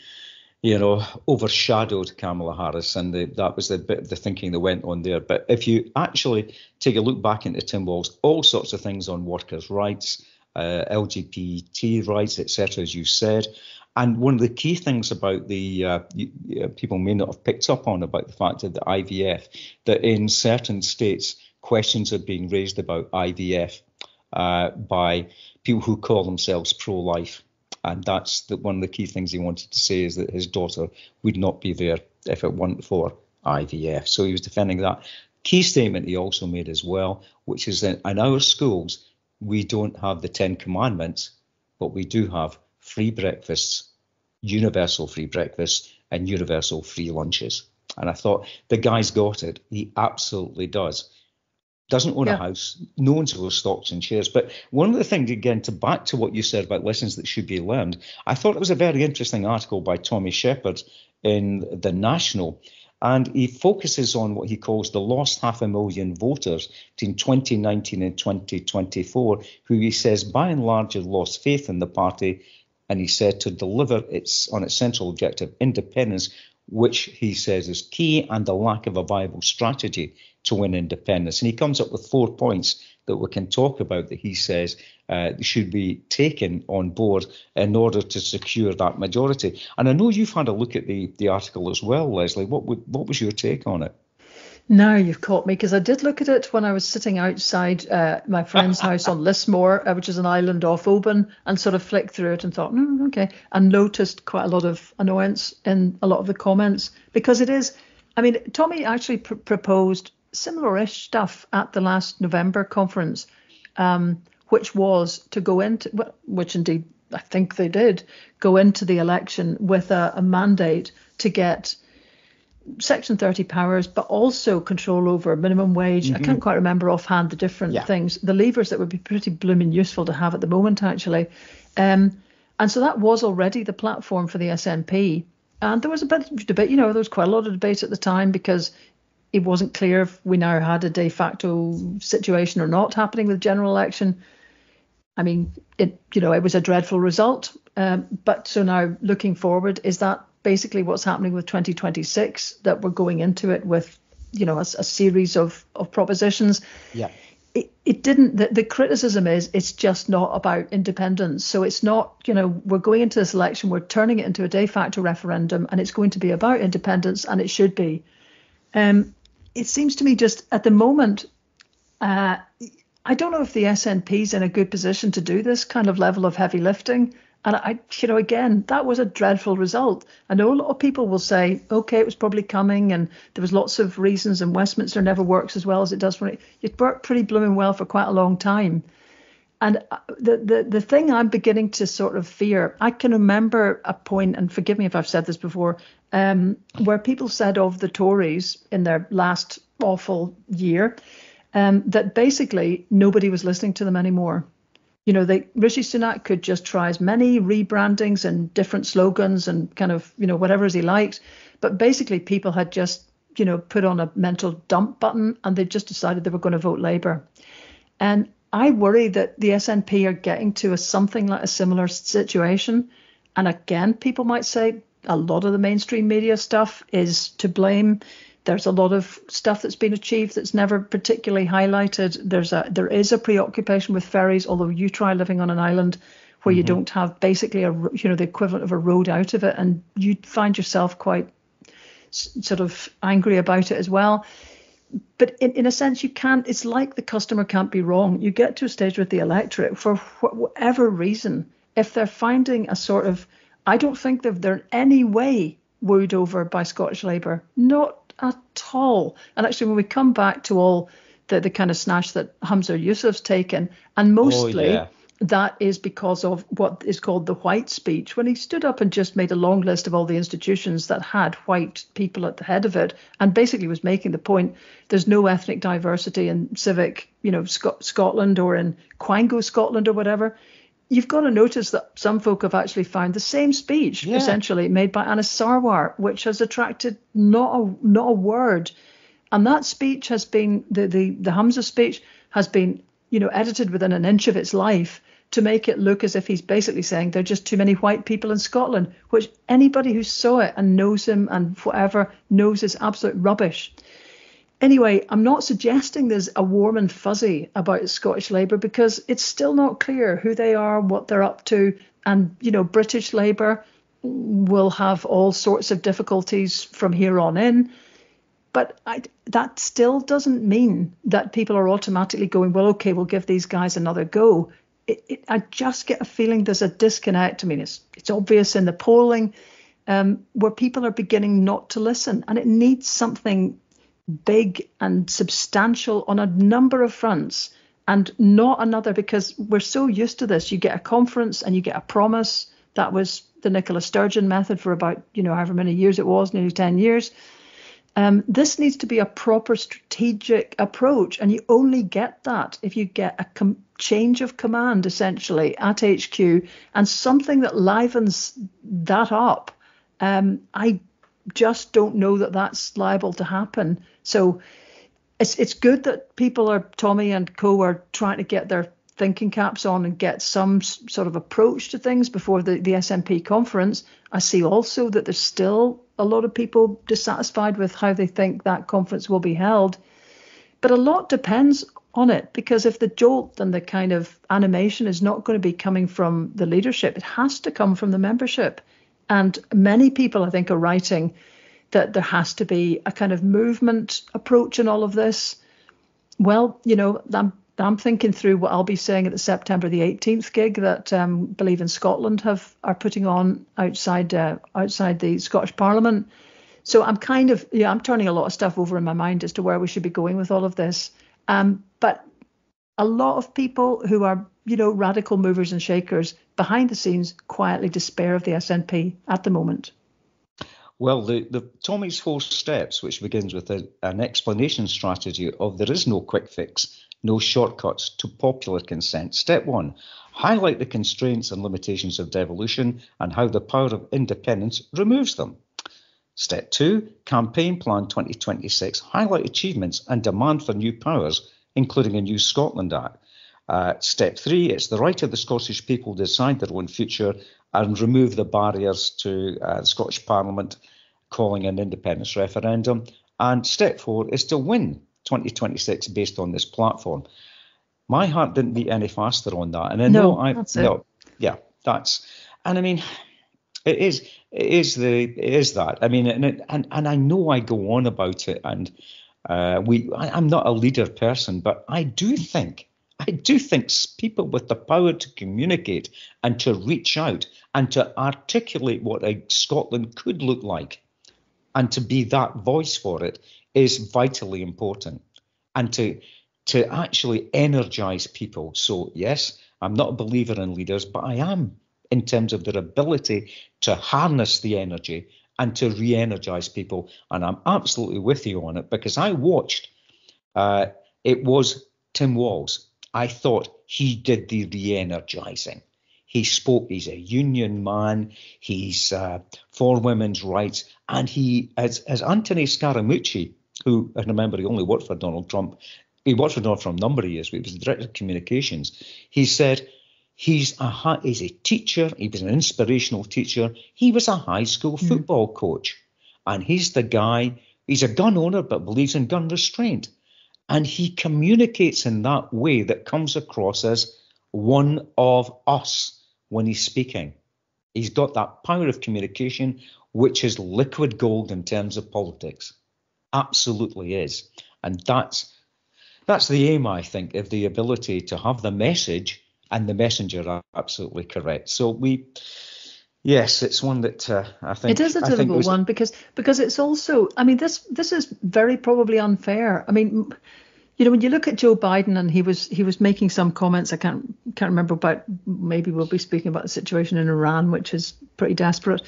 you know, overshadowed Kamala Harris, and the, that was the bit, the thinking that went on there. But if you actually take a look back into Tim Walz, all sorts of things on workers' rights, uh, L G B T rights, et cetera, as you said. And one of the key things about the uh, you, uh, people may not have picked up on about the fact that the I V F, that in certain states, questions are being raised about I V F uh, by people who call themselves pro-life. And that's the, one of the key things he wanted to say is that his daughter would not be there if it weren't for I V F. So he was defending that. Key statement he also made as well, which is that in our schools, we don't have the Ten Commandments, but we do have free breakfasts, universal free breakfasts and universal free lunches. And I thought, the guy's got it. He absolutely does. Doesn't own yeah. a house, no one's got stocks and shares. But one of the things, again, to back to what you said about lessons that should be learned, I thought it was a very interesting article by Tommy Sheppard in The National, and he focuses on what he calls the lost half a million voters between twenty nineteen and twenty twenty-four, who he says, by and large, have lost faith in the party, and he said to deliver its on its central objective, independence, which he says is key, and the lack of a viable strategy to win independence. And he comes up with four points that we can talk about that he says uh, should be taken on board in order to secure that majority. And I know you've had a look at the, the article as well, Leslie. What would, what was your take on it? Now you've caught me, because I did look at it when I was sitting outside uh, my friend's house on Lismore, uh, which is an island off Oban, and sort of flicked through it and thought, mm, OK, and noticed quite a lot of annoyance in a lot of the comments, because it is, I mean, Tommy actually pr- proposed similar-ish stuff at the last November conference, um, which was to go into, which indeed I think they did, go into the election with a, a mandate to get Section thirty powers, but also control over minimum wage. Mm-hmm. I can't quite remember offhand the different yeah. things, the levers that would be pretty blooming useful to have at the moment, actually. Um, and so that was already the platform for the S N P. And there was a bit of debate, you know, there was quite a lot of debate at the time, because it wasn't clear if we now had a de facto situation or not happening with the general election. I mean, it, you know, it was a dreadful result. Um, but so now looking forward, is that basically what's happening with twenty twenty-six, that we're going into it with, you know, a, a series of, of propositions. Yeah. It, it didn't, the, the criticism is it's just not about independence. So it's not, you know, we're going into this election, we're turning it into a de facto referendum, and it's going to be about independence, and it should be. Um, it seems to me just at the moment, uh, I don't know if the S N P's in a good position to do this kind of level of heavy lifting. And I, you know, again, that was a dreadful result. I know a lot of people will say, OK, it was probably coming and there was lots of reasons and Westminster never works as well as it does when it, it worked pretty blooming well for quite a long time. And the, the, the thing I'm beginning to sort of fear, I can remember a point, and forgive me if I've said this before, um, where people said of the Tories in their last awful year um, that basically nobody was listening to them anymore. You know, they, Rishi Sunak could just try as many rebrandings and different slogans and kind of, you know, whatever he likes. But basically people had just, you know, put on a mental dump button and they just decided they were going to vote Labour. And I worry that the S N P are getting to a something like a similar situation. And again, people might say a lot of the mainstream media stuff is to blame. There's a lot of stuff that's been achieved that's never particularly highlighted. There's a there is a preoccupation with ferries, although you try living on an island where mm-hmm. you don't have basically a you know the equivalent of a road out of it, and you find yourself quite sort of angry about it as well. But in, in a sense, you can't. It's like the customer can't be wrong. You get to a stage with the electorate for wh- whatever reason, if they're finding a sort of, I don't think that they're in any way wooed over by Scottish Labour. Not at all. And actually, when we come back to all the, the kind of snash that Humza Yousaf's taken, and mostly oh, yeah. that is because of what is called the white speech, when he stood up and just made a long list of all the institutions that had white people at the head of it, and basically was making the point there's no ethnic diversity in civic, you know, Sc- Scotland or in Quango, Scotland or whatever. You've got to notice that some folk have actually found the same speech, yeah. essentially, made by Anis Sarwar, which has attracted not a not a word. And that speech has been, the, the, the Humza speech has been, you know, edited within an inch of its life to make it look as if he's basically saying there are just too many white people in Scotland, which anybody who saw it and knows him and whatever knows is absolute rubbish. Anyway, I'm not suggesting there's a warm and fuzzy about Scottish Labour because it's still not clear who they are, what they're up to. And, you know, British Labour will have all sorts of difficulties from here on in. But I, that still doesn't mean that people are automatically going, well, OK, we'll give these guys another go. It, it, I just get a feeling there's a disconnect. I mean, it's, it's obvious in the polling um, where people are beginning not to listen, and it needs something big and substantial on a number of fronts, and not another, because we're so used to this. You get a conference and you get a promise. That was the Nicola Sturgeon method for about, you know, however many years it was, nearly ten years. Um, this needs to be a proper strategic approach, and you only get that if you get a com- change of command essentially at H Q and something that livens that up. Um, I just don't know that that's liable to happen. So it's it's good that people are, Tommy and co, are trying to get their thinking caps on and get some s- sort of approach to things before the, the S N P conference. I see also that there's still a lot of people dissatisfied with how they think that conference will be held. But a lot depends on it, because if the jolt and the kind of animation is not going to be coming from the leadership, it has to come from the membership. And many people, I think, are writing that there has to be a kind of movement approach in all of this. Well, you know, I'm, I'm thinking through what I'll be saying at the September the eighteenth gig that um, Believe in Scotland have are putting on outside uh, outside the Scottish Parliament. So I'm kind of, yeah, I'm turning a lot of stuff over in my mind as to where we should be going with all of this. Um, but a lot of people who are, you know, radical movers and shakers behind the scenes quietly despair of the S N P at the moment. Well, the, the Tommy's four steps, which begins with a, an explanation strategy of there is no quick fix, no shortcuts to popular consent. Step one, highlight the constraints and limitations of devolution and how the power of independence removes them. Step two, campaign plan twenty twenty-six, highlight achievements and demand for new powers, including a new Scotland Act. Uh, step three, it's the right of the Scottish people to decide their own future and remove the barriers to uh, the Scottish Parliament calling an independence referendum. And step four is to win twenty twenty-six based on this platform. My heart didn't beat any faster on that. And I know no, I that's no, it. yeah, that's and I mean, it is it is the it is that I mean, and it, and and I know I go on about it, and uh, we I, I'm not a leader person, but I do think. I I do think people with the power to communicate and to reach out and to articulate what a Scotland could look like and to be that voice for it is vitally important, and to to actually energise people. So, yes, I'm not a believer in leaders, but I am in terms of their ability to harness the energy and to re-energise people. And I'm absolutely with you on it, because I watched, uh, it was Tim Walz. I thought he did the re-energising. He spoke, he's a union man, he's uh, for women's rights, and he, as, as Anthony Scaramucci, who, I remember, he only worked for Donald Trump, he worked for Donald Trump for a number of years, but he was the director of communications, he said he's a, he's a teacher, he was an inspirational teacher, he was a high school football mm-hmm. coach, and he's the guy, he's a gun owner but believes in gun restraint, and he communicates in that way that comes across as one of us. When he's speaking, he's got that power of communication, which is liquid gold in terms of politics. Absolutely is. And that's that's the aim, I think, of the ability to have the message and the messenger are absolutely correct. So we, yes, it's one that uh, I think. It is a difficult was, one because because it's also, I mean, this this is very probably unfair. I mean, you know, when you look at Joe Biden, and he was he was making some comments, I can't can't remember about, maybe we'll be speaking about the situation in Iran, which is pretty desperate.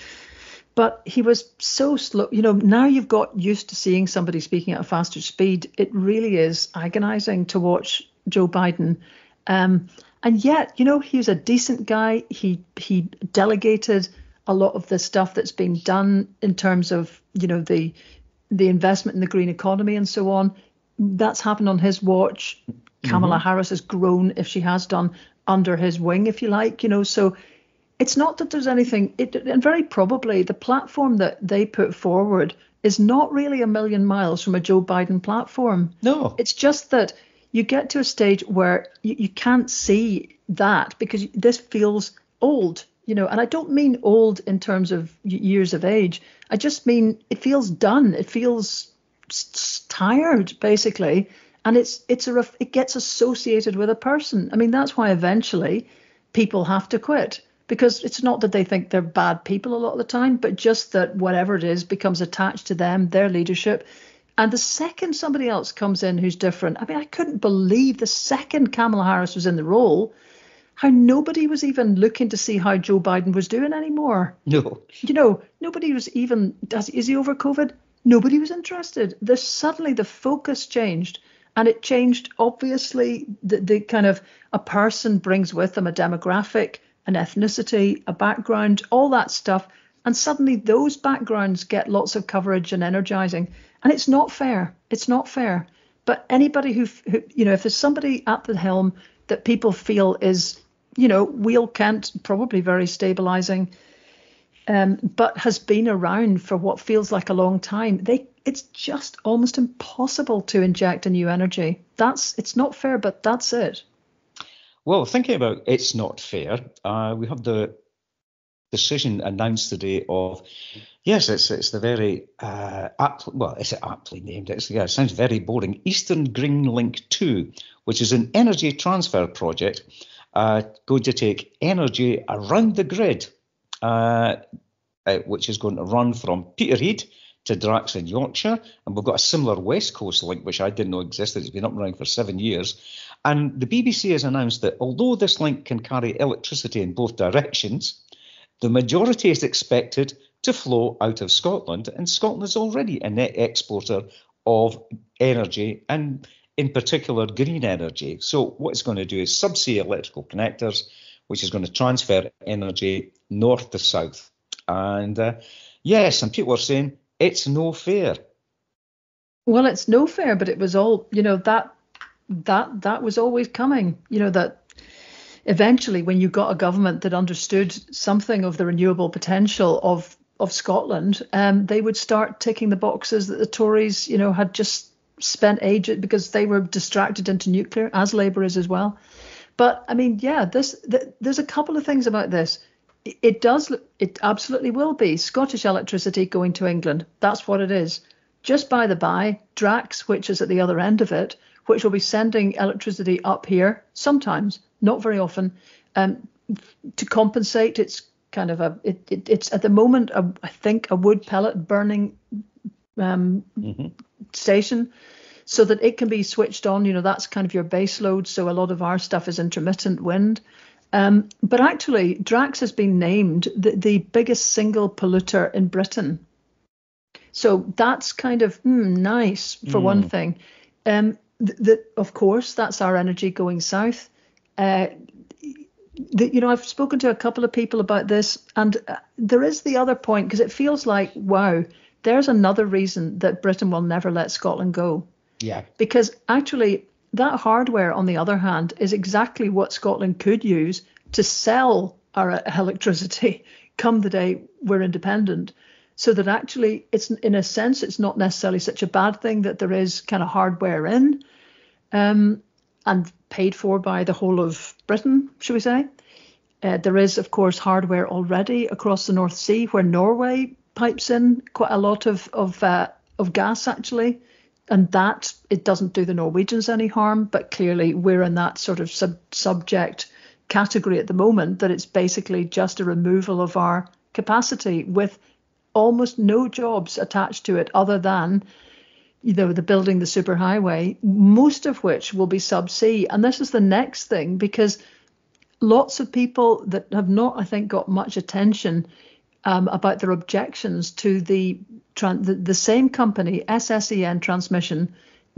But he was so slow. You know, now you've got used to seeing somebody speaking at a faster speed. It really is agonizing to watch Joe Biden. Um, and yet, you know, he was a decent guy. He he delegated a lot of the stuff that's being done in terms of, you know, the the investment in the green economy and so on. That's happened on his watch. Kamala mm-hmm. Harris has grown, if she has done, under his wing, if you like, you know. So it's not that there's anything, it, and very probably the platform that they put forward is not really a million miles from a Joe Biden platform. No. It's just that you get to a stage where you, you can't see that, because this feels old, you know, and I don't mean old in terms of years of age. I just mean it feels done. It feels tired, basically, and it's it's a it gets associated with a person. I mean, that's why eventually people have to quit, because it's not that they think they're bad people a lot of the time, but just that whatever it is becomes attached to them, their leadership. And the second somebody else comes in who's different, I mean, I couldn't believe the second Kamala Harris was in the role, how nobody was even looking to see how Joe Biden was doing anymore. No, you know, nobody was even, does is he over COVID? Nobody was interested. There's suddenly the focus changed, and it changed, obviously, the, the kind of, a person brings with them a demographic, an ethnicity, a background, all that stuff. And suddenly those backgrounds get lots of coverage and energizing. And it's not fair. It's not fair. But anybody who, who you know, if there's somebody at the helm that people feel is, you know, Will Kent, probably very stabilizing, Um, but has been around for what feels like a long time, they it's just almost impossible to inject a new energy. That's it's not fair, but that's it. Well, thinking about it's not fair, uh, we have the decision announced today of, yes, it's it's the very, uh, aptly, well, is it aptly named? It's, yeah, it sounds very boring. Eastern Green Link two, which is an energy transfer project uh, going to take energy around the grid. Uh, uh, which is going to run from Peterhead to Drax in Yorkshire. And we've got a similar West Coast link, which I didn't know existed. It's been up and running for seven years. And the B B C has announced that although this link can carry electricity in both directions, the majority is expected to flow out of Scotland. And Scotland is already a net exporter of energy, and in particular green energy. So what it's going to do is subsea electrical connectors, which is going to transfer energy north to south. And uh, yes, and people are saying it's no fair. Well, it's no fair, but it was all, you know, that that that was always coming, you know, that eventually when you got a government that understood something of the renewable potential of of Scotland, um, they would start ticking the boxes that the Tories, you know, had just spent ages, because they were distracted into nuclear, as Labour is as well. But I mean, yeah, this, th- there's a couple of things about this. It, it does, it absolutely will be Scottish electricity going to England. That's what it is. Just by the by, Drax, which is at the other end of it, which will be sending electricity up here sometimes, not very often, um, to compensate. It's kind of a it, it, it's at the moment a, I think a wood pellet burning um, mm-hmm. station, so that it can be switched on. You know, that's kind of your base load. So a lot of our stuff is intermittent wind. Um, but actually, Drax has been named the, the biggest single polluter in Britain. So that's kind of mm, nice for mm. one thing. Um, th- th- of course, that's our energy going south. Uh, th- you know, I've spoken to a couple of people about this, and uh, there is the other point, because it feels like, wow, there's another reason that Britain will never let Scotland go. Yeah. Because actually, that hardware, on the other hand, is exactly what Scotland could use to sell our electricity come the day we're independent. So that actually, it's in a sense, it's not necessarily such a bad thing that there is kind of hardware in um, and paid for by the whole of Britain, should we say. Uh, there is, of course, hardware already across the North Sea, where Norway pipes in quite a lot of, of, uh, of gas, actually. And that, it doesn't do the Norwegians any harm, but clearly we're in that sort of sub- subject category at the moment, that it's basically just a removal of our capacity with almost no jobs attached to it other than, you know, the building the superhighway, most of which will be subsea. And this is the next thing, because lots of people that have not, I think, got much attention Um, about their objections to the, tran- the the same company, S S E N Transmission.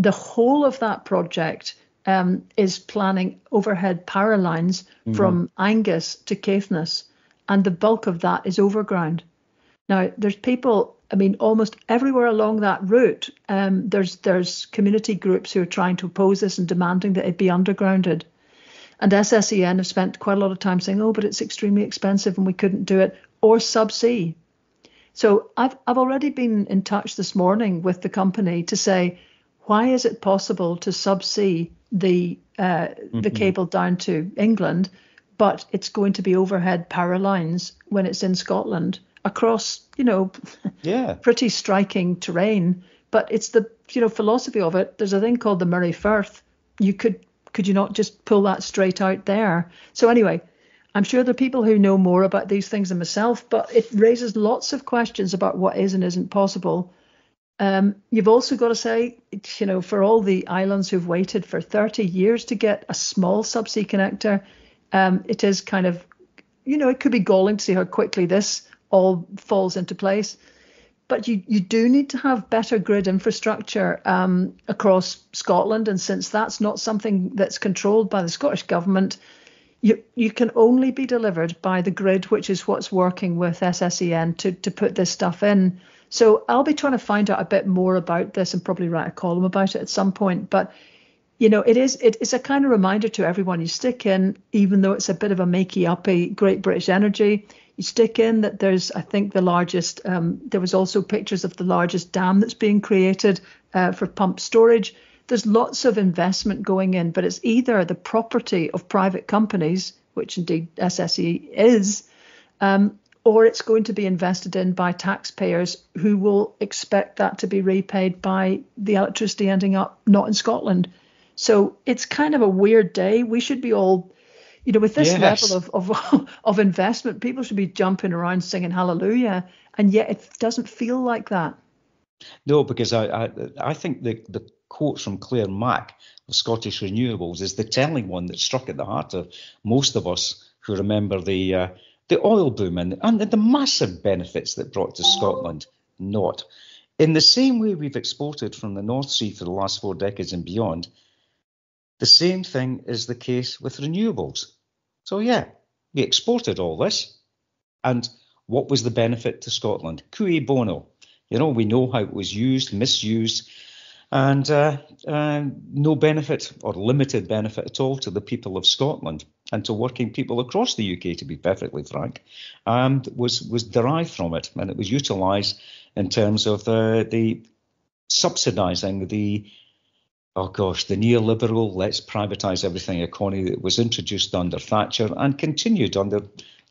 The whole of that project um, is planning overhead power lines mm-hmm. from Angus to Caithness, and the bulk of that is overground. Now, there's people, I mean, almost everywhere along that route, um, there's there's community groups who are trying to oppose this and demanding that it be undergrounded. And S S E N have spent quite a lot of time saying, oh, but it's extremely expensive and we couldn't do it, or subsea. So I've I've already been in touch this morning with the company to say, why is it possible to subsea the uh, mm-hmm. the cable down to England, but it's going to be overhead power lines when it's in Scotland across, you know, yeah, pretty striking terrain. But it's the, you know, philosophy of it. There's a thing called the Murray Firth. You could could you not just pull that straight out there? So anyway, I'm sure there are people who know more about these things than myself, but it raises lots of questions about what is and isn't possible. Um, you've also got to say, you know, for all the islands who've waited for thirty years to get a small subsea connector, um, it is kind of, you know, it could be galling to see how quickly this all falls into place. But you, you do need to have better grid infrastructure um, across Scotland. And since that's not something that's controlled by the Scottish government, You you can only be delivered by the grid, which is what's working with S S E N to, to put this stuff in. So I'll be trying to find out a bit more about this and probably write a column about it at some point. But, you know, it is it, it's a kind of reminder to everyone, you stick in, even though it's a bit of a makey-uppy Great British Energy, you stick in that there's, I think, the largest, um, there was also pictures of the largest dam that's being created uh, for pump storage. There's lots of investment going in, but it's either the property of private companies, which indeed S S E is, um, or it's going to be invested in by taxpayers who will expect that to be repaid by the electricity ending up not in Scotland. So it's kind of a weird day. We should be all, you know, with this yes. level of, of, of investment, people should be jumping around singing hallelujah. And yet it doesn't feel like that. No, because I I, I think the, the quote from Claire Mack of Scottish Renewables is the telling one that struck at the heart of most of us who remember the uh, the oil boom and, and the massive benefits that brought to Scotland. Not in the same way we've exported from the North Sea for the last four decades and beyond. The same thing is the case with renewables. So yeah, we exported all this, and what was the benefit to Scotland? Cui bono. You know, we know how it was used, misused, and uh, uh, no benefit or limited benefit at all to the people of Scotland and to working people across the U K, to be perfectly frank, um, was was derived from it. And it was utilised in terms of uh, the subsidising the, oh gosh, the neoliberal, let's privatise everything economy that was introduced under Thatcher and continued under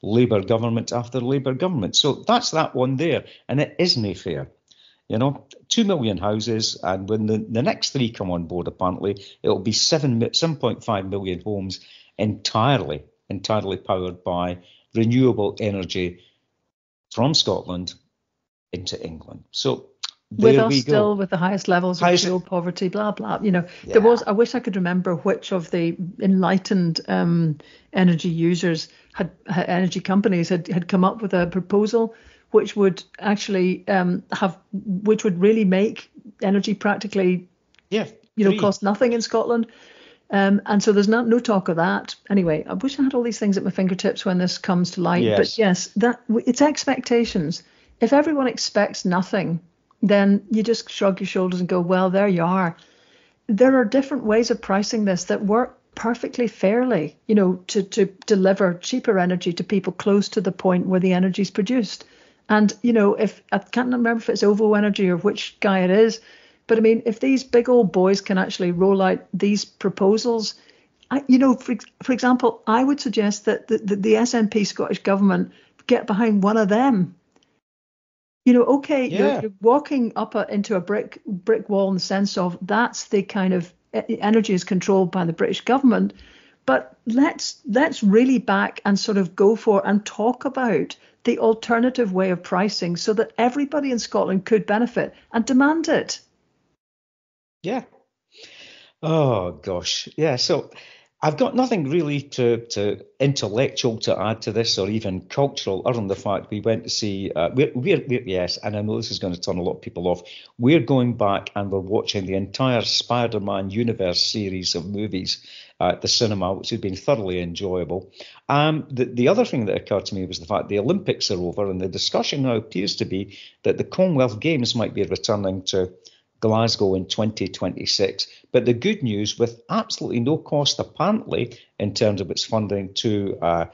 Labour government after Labour government. So that's that one there. And it is Mayfair. You know, two million houses, and when the, the next three come on board, apparently it'll be seven seven point five million homes entirely entirely powered by renewable energy from Scotland into England. So there with us we go. Still with the highest levels highest of real poverty, blah blah. You know, yeah. there was. I wish I could remember which of the enlightened um, energy users had, had energy companies had, had come up with a proposal which would actually um, have, which would really make energy practically, yeah, you know, free. Cost nothing in Scotland. Um, and so there's not, no talk of that. Anyway, I wish I had all these things at my fingertips when this comes to light. Yes. But yes, that it's expectations. If everyone expects nothing, then you just shrug your shoulders and go, well, there you are. There are different ways of pricing this that work perfectly fairly, you know, to, to deliver cheaper energy to people close to the point where the energy is produced. And, you know, if I can't remember if it's Ovo Energy or which guy it is, but I mean, if these big old boys can actually roll out these proposals, I, you know, for, for example, I would suggest that the, the, the S N P Scottish government get behind one of them. You know, OK, yeah. you're, you're walking up a, into a brick brick wall in the sense of that's the kind of energy is controlled by the British government. But let's let's really back and sort of go for and talk about the alternative way of pricing so that everybody in Scotland could benefit and demand it. Yeah. Oh, gosh. Yeah. So I've got nothing really to, to intellectual to add to this, or even cultural, other than the fact we went to see, uh, we're, we're, we're, yes, and I know this is going to turn a lot of people off, we're going back and we're watching the entire Spider-Man universe series of movies at the cinema, which has been thoroughly enjoyable. Um, the, the other thing that occurred to me was the fact the Olympics are over, and the discussion now appears to be that the Commonwealth Games might be returning to Glasgow in twenty twenty-six. But the good news, with absolutely no cost apparently in terms of its funding to uh,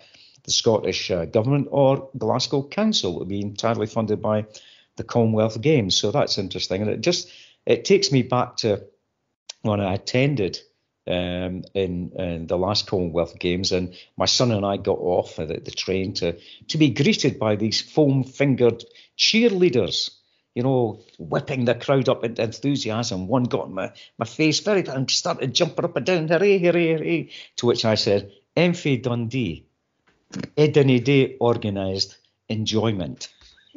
the Scottish uh, government or Glasgow Council, it will be entirely funded by the Commonwealth Games. So that's interesting, and it just it takes me back to when I attended um, in, in the last Commonwealth Games, and my son and I got off the, the train to to be greeted by these foam-fingered cheerleaders. You know, whipping the crowd up into enthusiasm. One got my, my face very, and started jumping up and down, hooray, hooray, hooray. To which I said, "Enfi Dundee, Edinny Day organised enjoyment."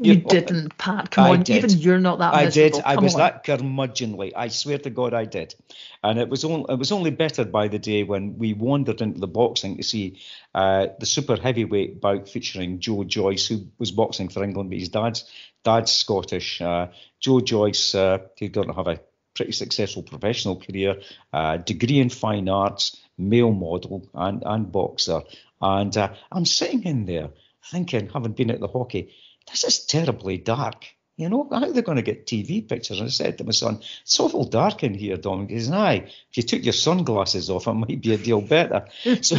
You, you didn't, Pat. Come I on, did. Even you're not that. I miserable. did. Come I was on. that curmudgeonly. I swear to God, I did. And it was only it was only bettered by the day when we wandered into the boxing to see uh, the super heavyweight bout featuring Joe Joyce, who was boxing for England, but his dad's dad's Scottish. Uh, Joe Joyce, uh, who doesn't have a pretty successful professional career, uh, degree in fine arts, male model, and and boxer. And uh, I'm sitting in there thinking, having been at the hockey, this is terribly dark. You know, how are they going to get T V pictures? And I said to my son, "It's awful dark in here, Dominic." He says, "Aye, if you took your sunglasses off, it might be a deal better." so,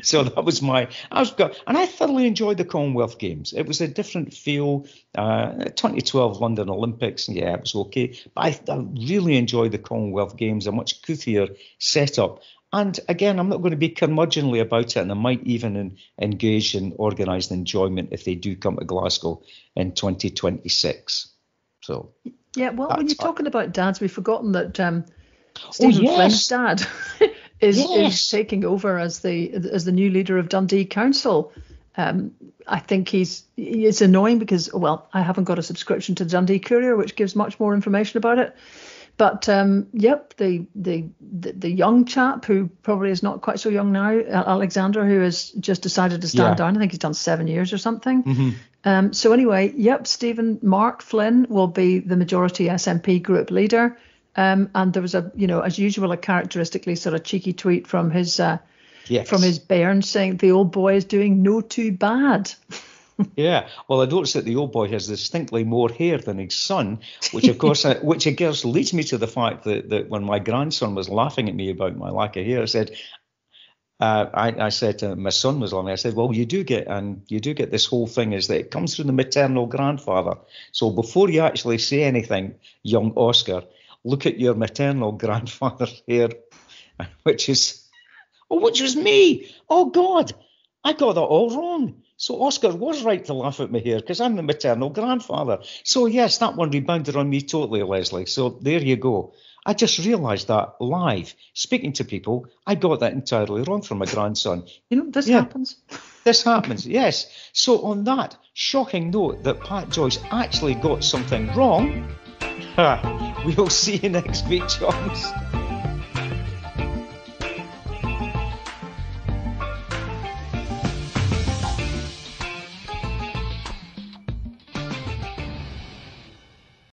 so that was my. I was got, and I thoroughly enjoyed the Commonwealth Games. It was a different feel. Uh, twenty twelve London Olympics, yeah, it was okay. But I, I really enjoyed the Commonwealth Games. A much couthier setup. And again, I'm not going to be curmudgeonly about it, and I might even in, engage in organised enjoyment if they do come to Glasgow in twenty twenty-six. So, yeah, well, when you're talking about dads, we've forgotten that um, Stephen oh, yes. Flynn's dad is, yes. is taking over as the as the new leader of Dundee Council. Um, I think he's it's annoying because, well, I haven't got a subscription to the Dundee Courier, which gives much more information about it. But, um, yep, the, the the young chap who probably is not quite so young now, Alexander, who has just decided to stand yeah. down. I think he's done seven years or something. Mm-hmm. Um, so anyway, yep, Stephen Mark Flynn will be the majority S N P group leader. Um, and there was a, you know, as usual, a characteristically sort of cheeky tweet from his uh, yes. from his bairn saying the old boy is doing no too bad. Yeah, well, I noticed that the old boy has distinctly more hair than his son, which, of course, I, which, I guess, leads me to the fact that, that when my grandson was laughing at me about my lack of hair, I said, uh, I, I said, to him, my son was laughing, I said, well, you do get, and you do get this whole thing is that it comes from the maternal grandfather. So before you actually say anything, young Oscar, look at your maternal grandfather's hair, which is, oh, which was me. Oh, God. I got that all wrong. So Oscar was right to laugh at me here because I'm the maternal grandfather. So yes, that one rebounded on me totally, Lesley. So there you go. I just realised that live, speaking to people, I got that entirely wrong from my grandson. You know, this yeah. happens. This happens, yes. So on that shocking note that Pat Joyce actually got something wrong, we'll see you next week, Joyce.